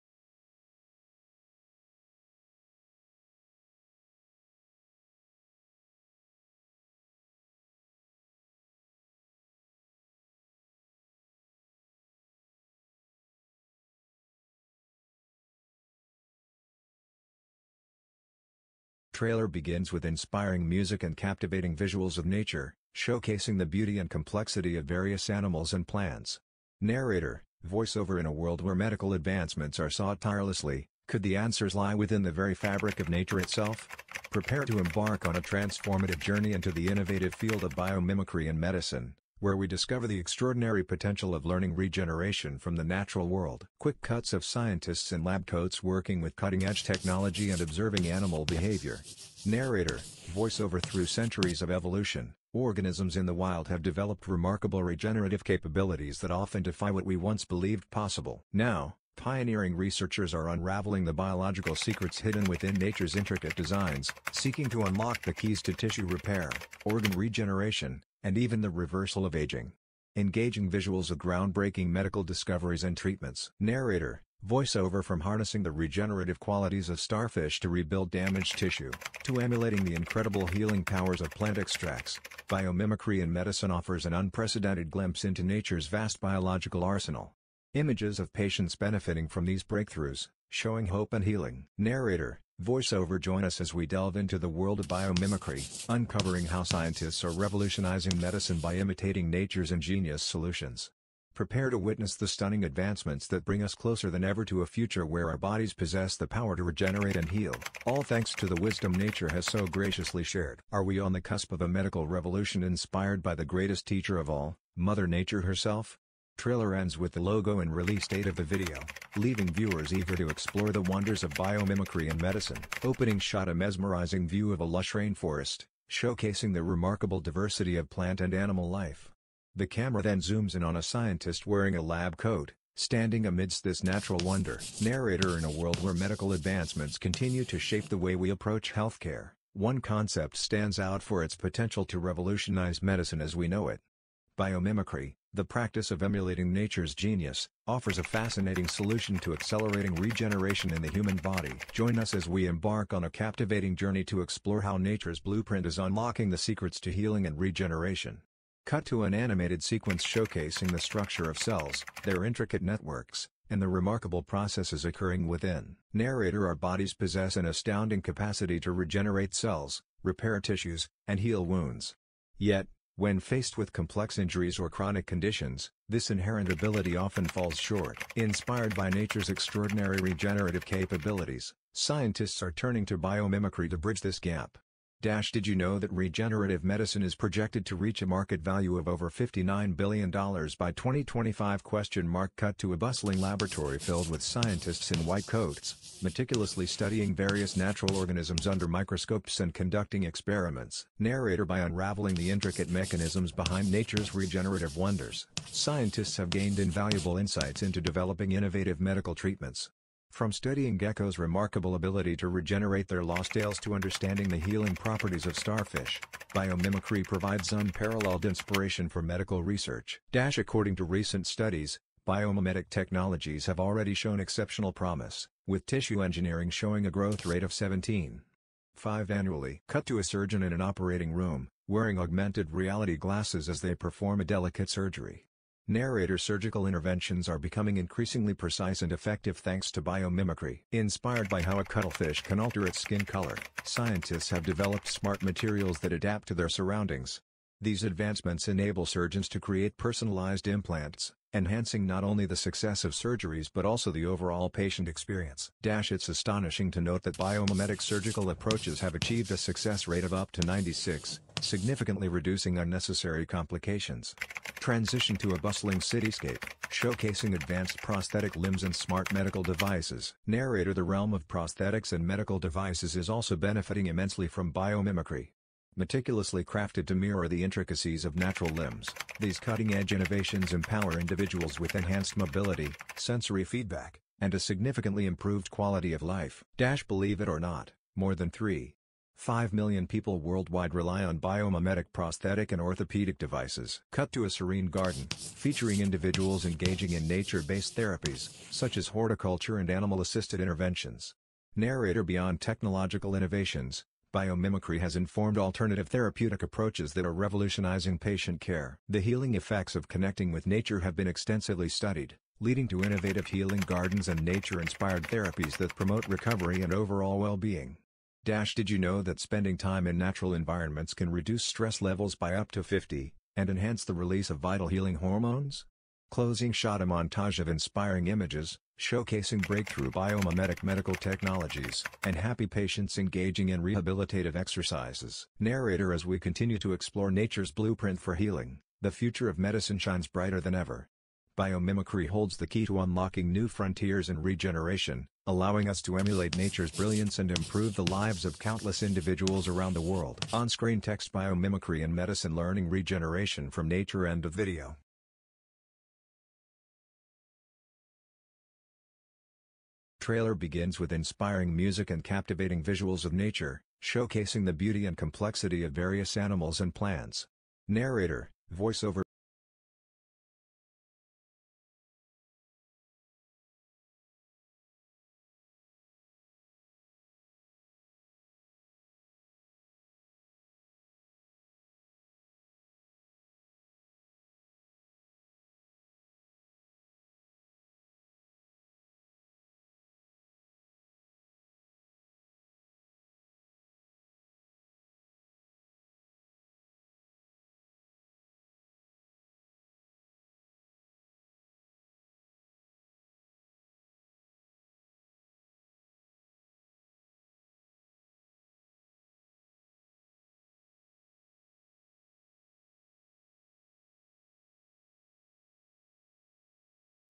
Trailer begins with inspiring music and captivating visuals of nature, showcasing the beauty and complexity of various animals and plants. Narrator, voiceover. In a world where medical advancements are sought tirelessly, Could the answers lie within the very fabric of nature itself? Prepare to embark on a transformative journey into the innovative field of biomimicry and medicine, where we discover the extraordinary potential of learning regeneration from the natural world. Quick cuts of scientists in lab coats working with cutting-edge technology and observing animal behavior. Narrator, voiceover. Through centuries of evolution, organisms in the wild have developed remarkable regenerative capabilities that often defy what we once believed possible. Now, pioneering researchers are unraveling the biological secrets hidden within nature's intricate designs, seeking to unlock the keys to tissue repair, organ regeneration, and even the reversal of aging. Engaging visuals of groundbreaking medical discoveries and treatments. Narrator, voiceover. From harnessing the regenerative qualities of starfish to rebuild damaged tissue, to emulating the incredible healing powers of plant extracts, biomimicry in medicine offers an unprecedented glimpse into nature's vast biological arsenal. Images of patients benefiting from these breakthroughs, showing hope and healing. Narrator, voiceover. Join us as we delve into the world of biomimicry, uncovering how scientists are revolutionizing medicine by imitating nature's ingenious solutions. Prepare to witness the stunning advancements that bring us closer than ever to a future where our bodies possess the power to regenerate and heal, all thanks to the wisdom nature has so graciously shared. Are we on the cusp of a medical revolution inspired by the greatest teacher of all, Mother Nature herself? Trailer ends with the logo and release date of the video, leaving viewers eager to explore the wonders of biomimicry and medicine. Opening shot. A mesmerizing view of a lush rainforest, showcasing the remarkable diversity of plant and animal life. The camera then zooms in on a scientist wearing a lab coat, standing amidst this natural wonder. Narrator, in a world where medical advancements continue to shape the way we approach healthcare, one concept stands out for its potential to revolutionize medicine as we know it. Biomimicry, the practice of emulating nature's genius, offers a fascinating solution to accelerating regeneration in the human body. Join us as we embark on a captivating journey to explore how nature's blueprint is unlocking the secrets to healing and regeneration. Cut to an animated sequence showcasing the structure of cells, their intricate networks, and the remarkable processes occurring within. Narrator, our bodies possess an astounding capacity to regenerate cells, repair tissues, and heal wounds. Yet, when faced with complex injuries or chronic conditions, this inherent ability often falls short. Inspired by nature's extraordinary regenerative capabilities, scientists are turning to biomimicry to bridge this gap. Dash, did you know that regenerative medicine is projected to reach a market value of over fifty-nine billion dollars by twenty twenty-five? Question mark. Cut to a bustling laboratory filled with scientists in white coats, meticulously studying various natural organisms under microscopes and conducting experiments. Narrator, by unraveling the intricate mechanisms behind nature's regenerative wonders, scientists have gained invaluable insights into developing innovative medical treatments. From studying geckos' remarkable ability to regenerate their lost tails to understanding the healing properties of starfish, biomimicry provides unparalleled inspiration for medical research. Dash, according to recent studies, biomimetic technologies have already shown exceptional promise, with tissue engineering showing a growth rate of seventeen point five percent annually. Cut to a surgeon in an operating room, wearing augmented reality glasses as they perform a delicate surgery. Narrator, surgical interventions are becoming increasingly precise and effective thanks to biomimicry. Inspired by how a cuttlefish can alter its skin color, scientists have developed smart materials that adapt to their surroundings. These advancements enable surgeons to create personalized implants, enhancing not only the success of surgeries but also the overall patient experience. Dash, it's astonishing to note that biomimetic surgical approaches have achieved a success rate of up to ninety-six percent, significantly reducing unnecessary complications. Transition to a bustling cityscape, showcasing advanced prosthetic limbs and smart medical devices. Narrator, the realm of prosthetics and medical devices is also benefiting immensely from biomimicry. Meticulously crafted to mirror the intricacies of natural limbs, these cutting-edge innovations empower individuals with enhanced mobility, sensory feedback, and a significantly improved quality of life. Dash, believe it or not, more than three point five million people worldwide rely on biomimetic prosthetic and orthopedic devices. Cut to a serene garden, featuring individuals engaging in nature-based therapies, such as horticulture and animal-assisted interventions. Narrator, beyond technological innovations, biomimicry has informed alternative therapeutic approaches that are revolutionizing patient care. The healing effects of connecting with nature have been extensively studied, leading to innovative healing gardens and nature-inspired therapies that promote recovery and overall well-being. Dash, did you know that spending time in natural environments can reduce stress levels by up to fifty percent and enhance the release of vital healing hormones? Closing shot. A montage of inspiring images, showcasing breakthrough biomimetic medical technologies, and happy patients engaging in rehabilitative exercises. Narrator: as we continue to explore nature's blueprint for healing, the future of medicine shines brighter than ever. Biomimicry holds the key to unlocking new frontiers in regeneration, allowing us to emulate nature's brilliance and improve the lives of countless individuals around the world. On-screen text: biomimicry in medicine, learning regeneration from nature. End of video. Trailer begins with inspiring music and captivating visuals of nature, showcasing the beauty and complexity of various animals and plants. Narrator, voiceover.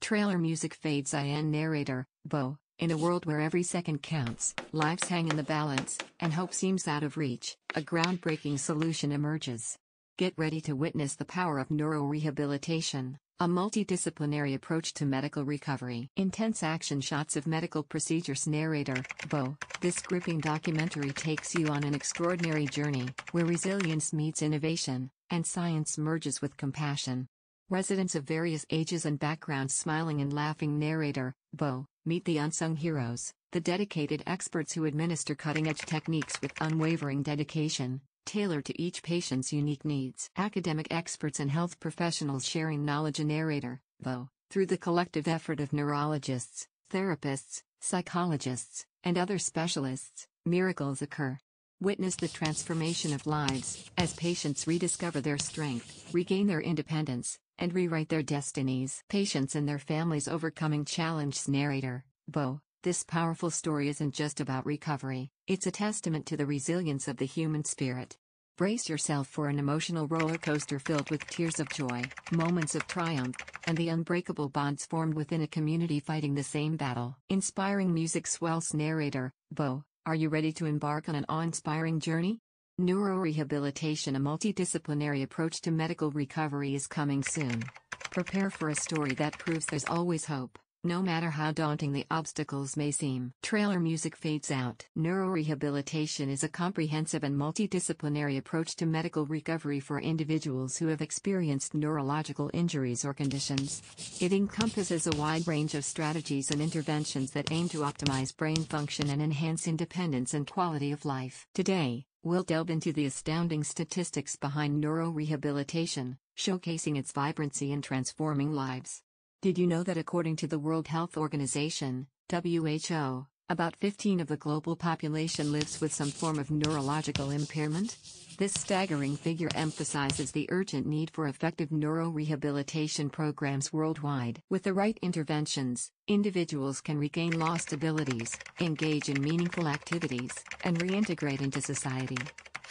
Trailer music fades in. Narrator, Bo. In a world where every second counts, lives hang in the balance, and hope seems out of reach, a groundbreaking solution emerges. Get ready to witness the power of neurorehabilitation, a multidisciplinary approach to medical recovery. Intense action shots of medical procedures. Narrator, Bo. This gripping documentary takes you on an extraordinary journey, where resilience meets innovation, and science merges with compassion. Residents of various ages and backgrounds smiling and laughing. Narrator, Bo. Meet the unsung heroes, the dedicated experts who administer cutting-edge techniques with unwavering dedication, tailored to each patient's unique needs. Academic experts and health professionals sharing knowledge. Narrator, Bo. Through the collective effort of neurologists, therapists, psychologists, and other specialists, miracles occur. Witness the transformation of lives, as patients rediscover their strength, regain their independence, and rewrite their destinies. Patients and their families overcoming challenges. Narrator, Bo. This powerful story isn't just about recovery, it's a testament to the resilience of the human spirit. Brace yourself for an emotional roller coaster filled with tears of joy, moments of triumph, and the unbreakable bonds formed within a community fighting the same battle. Inspiring music swells. Narrator, Bo. Are you ready to embark on an awe-inspiring journey? Neurorehabilitation, a multidisciplinary approach to medical recovery, is coming soon. Prepare for a story that proves there's always hope, no matter how daunting the obstacles may seem. Trailer music fades out. Neurorehabilitation is a comprehensive and multidisciplinary approach to medical recovery for individuals who have experienced neurological injuries or conditions. It encompasses a wide range of strategies and interventions that aim to optimize brain function and enhance independence and quality of life. Today, we'll delve into the astounding statistics behind neurorehabilitation, showcasing its vibrancy and transforming lives. Did you know that according to the World Health Organization, W H O, about fifteen percent of the global population lives with some form of neurological impairment? This staggering figure emphasizes the urgent need for effective neurorehabilitation programs worldwide. With the right interventions, individuals can regain lost abilities, engage in meaningful activities, and reintegrate into society.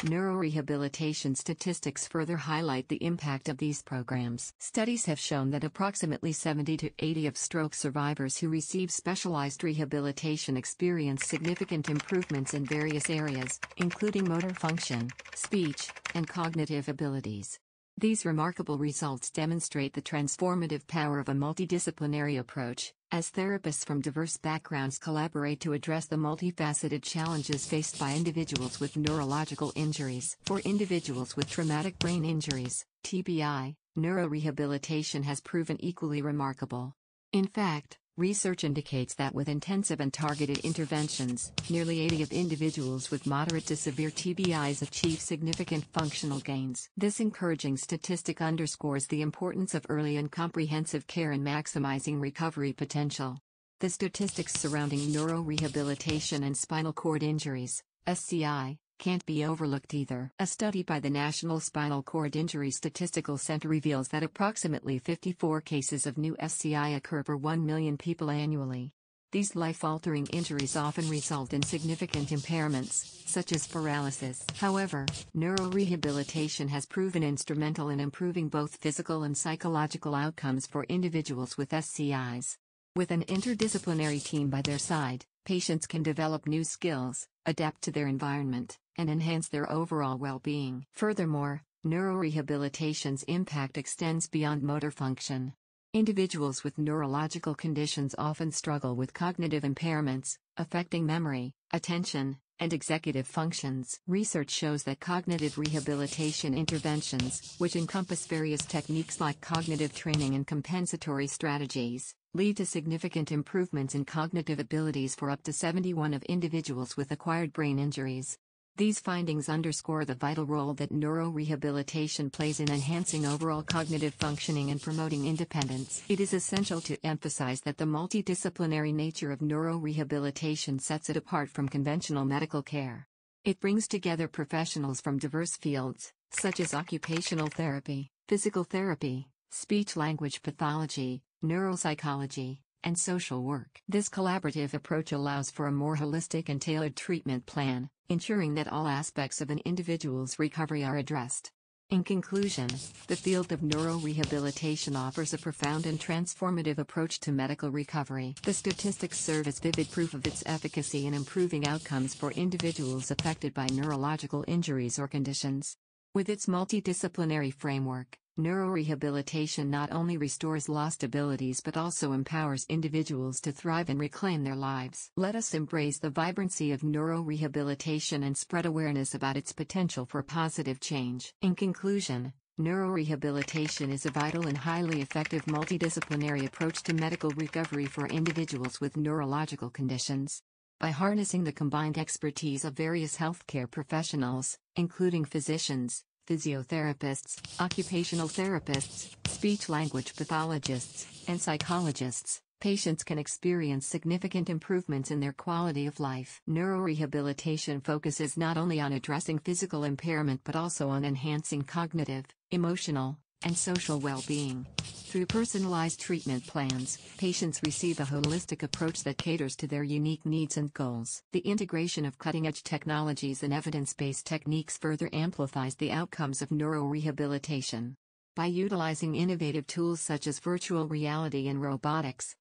Neurorehabilitation statistics further highlight the impact of these programs. Studies have shown that approximately seventy to eighty percent of stroke survivors who receive specialized rehabilitation experience significant improvements in various areas, including motor function, speech, and cognitive abilities. These remarkable results demonstrate the transformative power of a multidisciplinary approach, as therapists from diverse backgrounds collaborate to address the multifaceted challenges faced by individuals with neurological injuries. For individuals with traumatic brain injuries, T B I, neurorehabilitation has proven equally remarkable. In fact, research indicates that with intensive and targeted interventions, nearly eighty percent of individuals with moderate to severe T B Is achieve significant functional gains. This encouraging statistic underscores the importance of early and comprehensive care in maximizing recovery potential. The statistics surrounding neurorehabilitation and spinal cord injuries, S C I, can't be overlooked either. A study by the National Spinal Cord Injury Statistical Center reveals that approximately fifty-four cases of new S C I occur per one million people annually. These life-altering injuries often result in significant impairments, such as paralysis. However, neurorehabilitation has proven instrumental in improving both physical and psychological outcomes for individuals with S C Is. With an interdisciplinary team by their side, patients can develop new skills, adapt to their environment, and enhance their overall well-being. Furthermore, neurorehabilitation's impact extends beyond motor function. Individuals with neurological conditions often struggle with cognitive impairments, affecting memory, attention, and executive functions. Research shows that cognitive rehabilitation interventions, which encompass various techniques like cognitive training and compensatory strategies, lead to significant improvements in cognitive abilities for up to seventy-one percent of individuals with acquired brain injuries. These findings underscore the vital role that neurorehabilitation plays in enhancing overall cognitive functioning and promoting independence. It is essential to emphasize that the multidisciplinary nature of neurorehabilitation sets it apart from conventional medical care. It brings together professionals from diverse fields, such as occupational therapy, physical therapy, speech-language pathology, neuropsychology, and social work. This collaborative approach allows for a more holistic and tailored treatment plan, ensuring that all aspects of an individual's recovery are addressed. In conclusion, the field of neurorehabilitation offers a profound and transformative approach to medical recovery. The statistics serve as vivid proof of its efficacy in improving outcomes for individuals affected by neurological injuries or conditions. With its multidisciplinary framework, neurorehabilitation not only restores lost abilities but also empowers individuals to thrive and reclaim their lives. Let us embrace the vibrancy of neurorehabilitation and spread awareness about its potential for positive change. In conclusion, neurorehabilitation is a vital and highly effective multidisciplinary approach to medical recovery for individuals with neurological conditions. By harnessing the combined expertise of various healthcare professionals, including physicians, physiotherapists, occupational therapists, speech-language pathologists, and psychologists, patients can experience significant improvements in their quality of life. Neurorehabilitation focuses not only on addressing physical impairment but also on enhancing cognitive, emotional, and social well-being. Through personalized treatment plans, patients receive a holistic approach that caters to their unique needs and goals. The integration of cutting-edge technologies and evidence-based techniques further amplifies the outcomes of neurorehabilitation. By utilizing innovative tools such as virtual reality and robotics,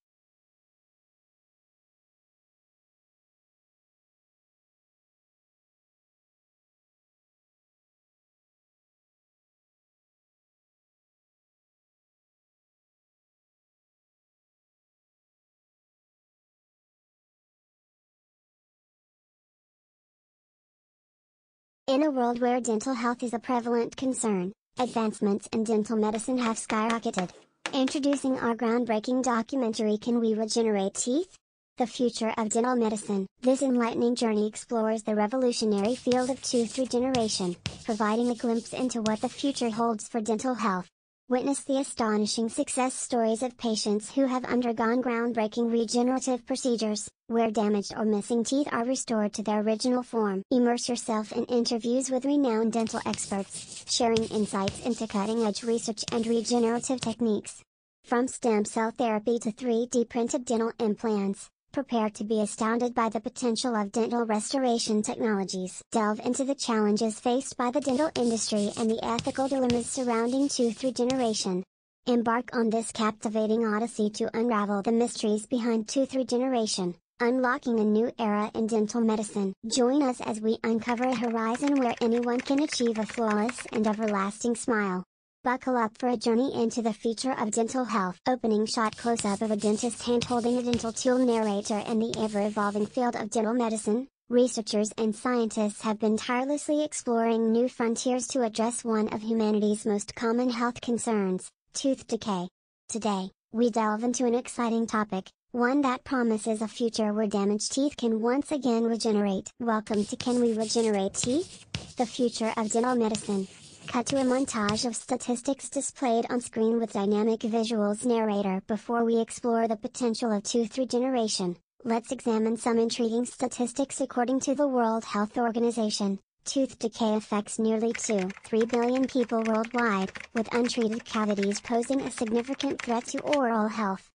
in a world where dental health is a prevalent concern, advancements in dental medicine have skyrocketed. Introducing our groundbreaking documentary Can We Regenerate Teeth? The Future of Dental Medicine. This enlightening journey explores the revolutionary field of tooth regeneration, providing a glimpse into what the future holds for dental health. Witness the astonishing success stories of patients who have undergone groundbreaking regenerative procedures, where damaged or missing teeth are restored to their original form. Immerse yourself in interviews with renowned dental experts, sharing insights into cutting-edge research and regenerative techniques. From stem cell therapy to three D printed dental implants, prepare to be astounded by the potential of dental restoration technologies. Delve into the challenges faced by the dental industry and the ethical dilemmas surrounding tooth regeneration. Embark on this captivating odyssey to unravel the mysteries behind tooth regeneration, unlocking a new era in dental medicine. Join us as we uncover a horizon where anyone can achieve a flawless and everlasting smile. Buckle up for a journey into the future of dental health. Opening shot close-up of a dentist hand-holding a dental tool. Narrator in the ever-evolving field of dental medicine, researchers and scientists have been tirelessly exploring new frontiers to address one of humanity's most common health concerns, tooth decay. Today, we delve into an exciting topic, one that promises a future where damaged teeth can once again regenerate. Welcome to Can We Regenerate Teeth? The Future of Dental Medicine. Cut to a montage of statistics displayed on screen with dynamic visuals. Narrator. Before we explore the potential of tooth regeneration, let's examine some intriguing statistics. According to the World Health Organization, Tooth decay affects nearly two point three billion people worldwide, with untreated cavities posing a significant threat to oral health.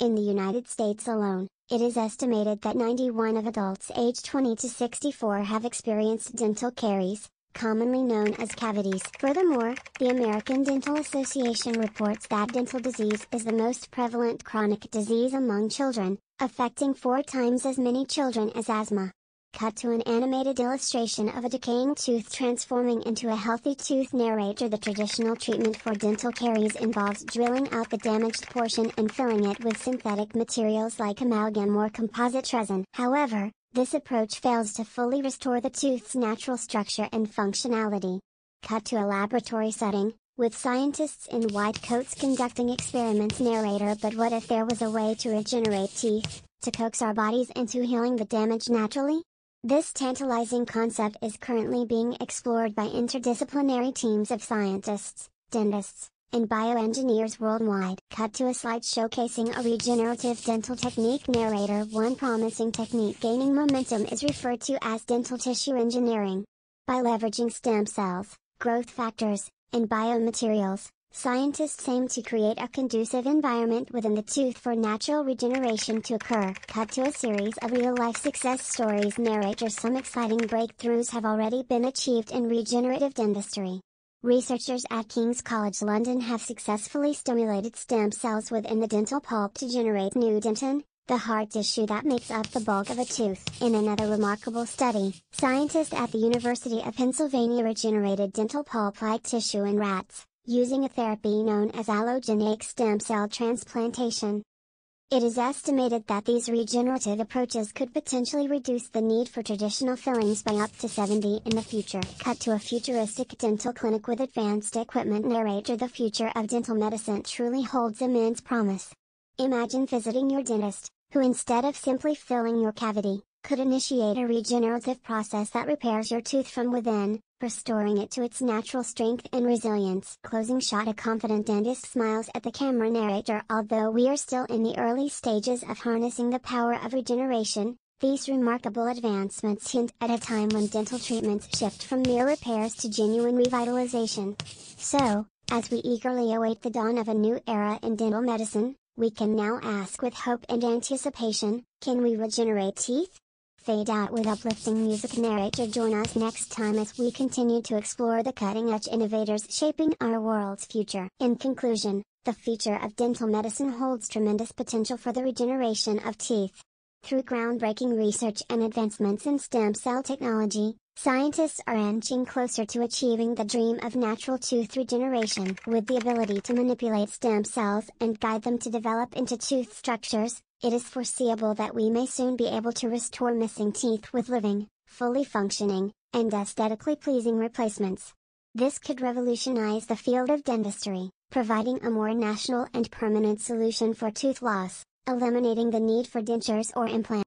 In the United States alone, it is estimated that ninety-one percent of adults aged twenty to sixty-four have experienced dental caries, commonly known as cavities. Furthermore, the American Dental Association reports that dental disease is the most prevalent chronic disease among children, affecting four times as many children as asthma. Cut to an animated illustration of a decaying tooth transforming into a healthy tooth. Narrator: the traditional treatment for dental caries involves drilling out the damaged portion and filling it with synthetic materials like amalgam or composite resin. However, this approach fails to fully restore the tooth's natural structure and functionality. Cut to a laboratory setting, with scientists in white coats conducting experiments. Narrator: but what if there was a way to regenerate teeth, to coax our bodies into healing the damage naturally? This tantalizing concept is currently being explored by interdisciplinary teams of scientists, dentists, and bioengineers worldwide. Cut to a slide showcasing a regenerative dental technique. Narrator: one promising technique gaining momentum is referred to as dental tissue engineering. By leveraging stem cells, growth factors, and biomaterials, scientists aim to create a conducive environment within the tooth for natural regeneration to occur. Cut to a series of real-life success stories. Narrator: some exciting breakthroughs have already been achieved in regenerative dentistry. Researchers at King's College London have successfully stimulated stem cells within the dental pulp to generate new dentin, the hard tissue that makes up the bulk of a tooth. In another remarkable study, scientists at the University of Pennsylvania regenerated dental pulp-like tissue in rats, using a therapy known as allogeneic stem cell transplantation. It is estimated that these regenerative approaches could potentially reduce the need for traditional fillings by up to seventy percent in the future. Cut to a futuristic dental clinic with advanced equipment. Narrator: the future of dental medicine truly holds immense promise. Imagine visiting your dentist, who instead of simply filling your cavity, could initiate a regenerative process that repairs your tooth from within, restoring it to its natural strength and resilience. Closing shot: a confident dentist smiles at the camera. Narrator: although we are still in the early stages of harnessing the power of regeneration, these remarkable advancements hint at a time when dental treatments shift from mere repairs to genuine revitalization. So, as we eagerly await the dawn of a new era in dental medicine, we can now ask with hope and anticipation, can we regenerate teeth? Fade out with uplifting music. Narrator: join us next time as we continue to explore the cutting-edge innovators shaping our world's future. In conclusion, the future of dental medicine holds tremendous potential for the regeneration of teeth. Through groundbreaking research and advancements in stem cell technology, scientists are inching closer to achieving the dream of natural tooth regeneration. With the ability to manipulate stem cells and guide them to develop into tooth structures, it is foreseeable that we may soon be able to restore missing teeth with living, fully functioning, and aesthetically pleasing replacements. This could revolutionize the field of dentistry, providing a more national and permanent solution for tooth loss, eliminating the need for dentures or implants.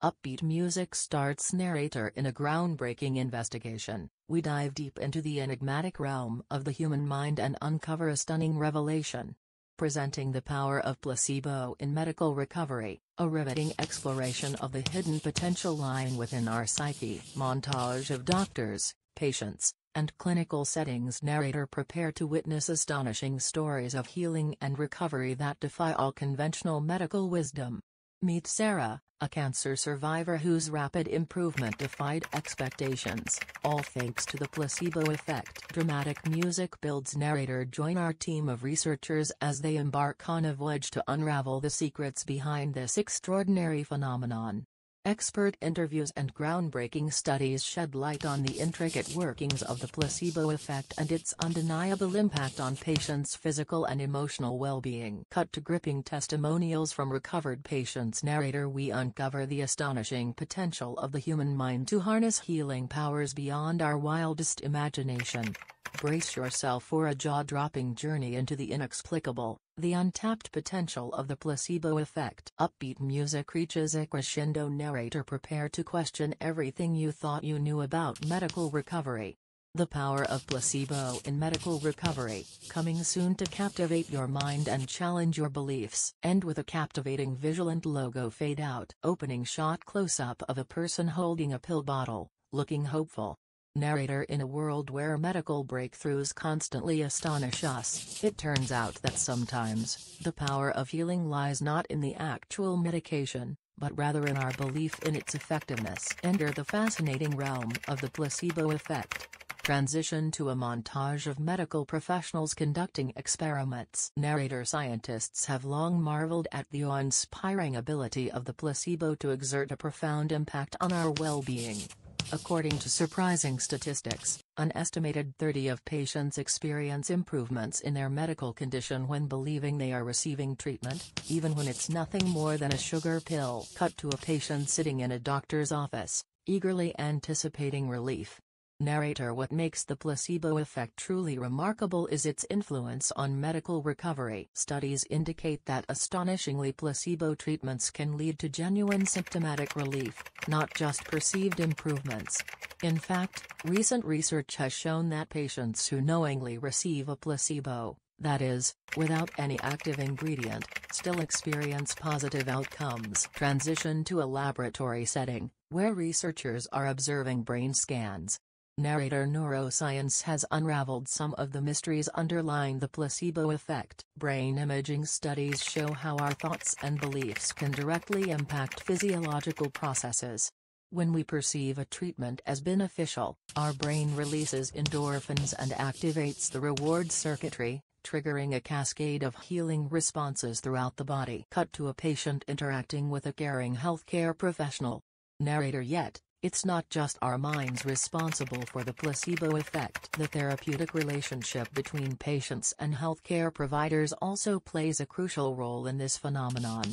Upbeat music starts. Narrator: in a groundbreaking investigation, we dive deep into the enigmatic realm of the human mind and uncover a stunning revelation. Presenting the power of placebo in medical recovery, a riveting exploration of the hidden potential lying within our psyche. Montage of doctors, patients, and clinical settings. Narrator: prepare to witness astonishing stories of healing and recovery that defy all conventional medical wisdom. Meet Sarah, a cancer survivor whose rapid improvement defied expectations, all thanks to the placebo effect. Dramatic music builds. Narrator: join our team of researchers as they embark on a voyage to unravel the secrets behind this extraordinary phenomenon. Expert interviews and groundbreaking studies shed light on the intricate workings of the placebo effect and its undeniable impact on patients' physical and emotional well-being. Cut to gripping testimonials from recovered patients. Narrator: we uncover the astonishing potential of the human mind to harness healing powers beyond our wildest imagination. Brace yourself for a jaw-dropping journey into the inexplicable, the untapped potential of the placebo effect. Upbeat music reaches a crescendo. Narrator: prepare to question everything you thought you knew about medical recovery. The power of placebo in medical recovery, coming soon to captivate your mind and challenge your beliefs. End with a captivating visual and logo fade out. Opening shot: close-up of a person holding a pill bottle, looking hopeful. Narrator: in a world where medical breakthroughs constantly astonish us, it turns out that sometimes, the power of healing lies not in the actual medication, but rather in our belief in its effectiveness. Enter the fascinating realm of the placebo effect. Transition to a montage of medical professionals conducting experiments. Narrator: scientists have long marveled at the awe-inspiring ability of the placebo to exert a profound impact on our well-being. According to surprising statistics, an estimated thirty percent of patients experience improvements in their medical condition when believing they are receiving treatment, even when it's nothing more than a sugar pill. Cut to a patient sitting in a doctor's office, eagerly anticipating relief. Narrator: what makes the placebo effect truly remarkable is its influence on medical recovery. Studies indicate that astonishingly placebo treatments can lead to genuine symptomatic relief, not just perceived improvements. In fact, recent research has shown that patients who knowingly receive a placebo, that is, without any active ingredient, still experience positive outcomes. Transition to a laboratory setting, where researchers are observing brain scans. Narrator: neuroscience has unraveled some of the mysteries underlying the placebo effect. Brain imaging studies show how our thoughts and beliefs can directly impact physiological processes. When we perceive a treatment as beneficial, our brain releases endorphins and activates the reward circuitry, triggering a cascade of healing responses throughout the body. Cut to a patient interacting with a caring healthcare professional. Narrator: yet, it's not just our minds responsible for the placebo effect. The therapeutic relationship between patients and healthcare providers also plays a crucial role in this phenomenon.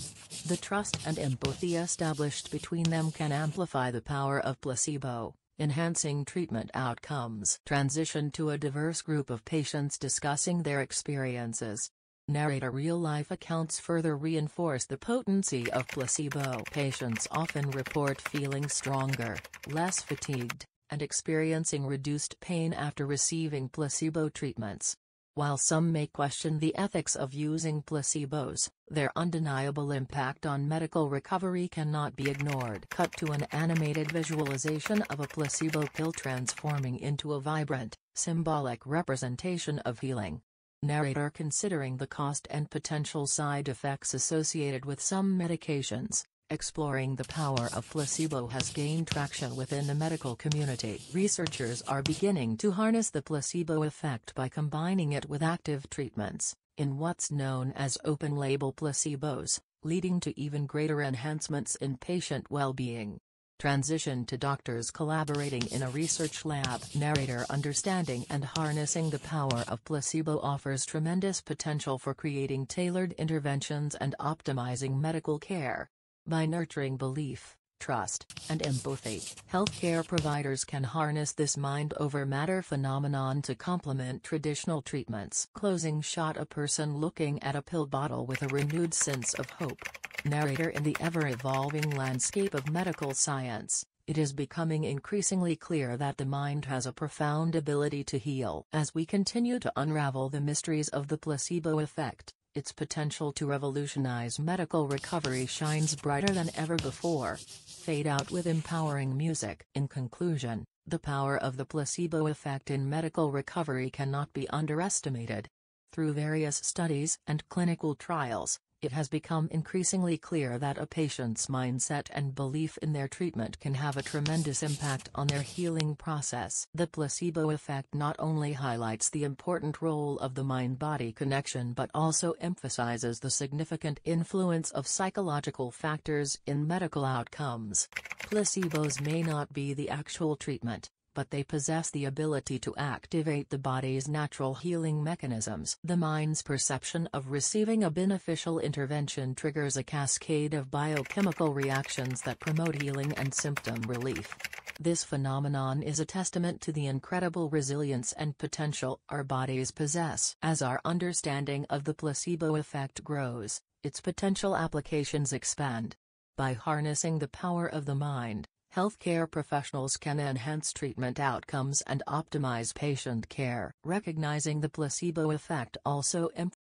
The trust and empathy established between them can amplify the power of placebo, enhancing treatment outcomes. Transition to a diverse group of patients discussing their experiences. Narrator: real-life accounts further reinforce the potency of placebo. Patients often report feeling stronger, less fatigued, and experiencing reduced pain after receiving placebo treatments. While some may question the ethics of using placebos, their undeniable impact on medical recovery cannot be ignored. Cut to an animated visualization of a placebo pill transforming into a vibrant, symbolic representation of healing. Narrator: considering the cost and potential side effects associated with some medications, exploring the power of placebo has gained traction within the medical community. Researchers are beginning to harness the placebo effect by combining it with active treatments, in what's known as open-label placebos, leading to even greater enhancements in patient well-being. Transition to doctors collaborating in a research lab. Narrator: understanding and harnessing the power of placebo offers tremendous potential for creating tailored interventions and optimizing medical care. By nurturing belief, trust, and empathy, healthcare providers can harness this mind-over-matter phenomenon to complement traditional treatments. Closing shot: a person looking at a pill bottle with a renewed sense of hope. Narrator: in the ever-evolving landscape of medical science, it is becoming increasingly clear that the mind has a profound ability to heal. As we continue to unravel the mysteries of the placebo effect, its potential to revolutionize medical recovery shines brighter than ever before. Fade out with empowering music. In conclusion, the power of the placebo effect in medical recovery cannot be underestimated. Through various studies and clinical trials, it has become increasingly clear that a patient's mindset and belief in their treatment can have a tremendous impact on their healing process. The placebo effect not only highlights the important role of the mind-body connection but also emphasizes the significant influence of psychological factors in medical outcomes. Placebos may not be the actual treatment, but they possess the ability to activate the body's natural healing mechanisms. The mind's perception of receiving a beneficial intervention triggers a cascade of biochemical reactions that promote healing and symptom relief. This phenomenon is a testament to the incredible resilience and potential our bodies possess. As our understanding of the placebo effect grows, its potential applications expand. By harnessing the power of the mind, healthcare professionals can enhance treatment outcomes and optimize patient care. Recognizing the placebo effect also improves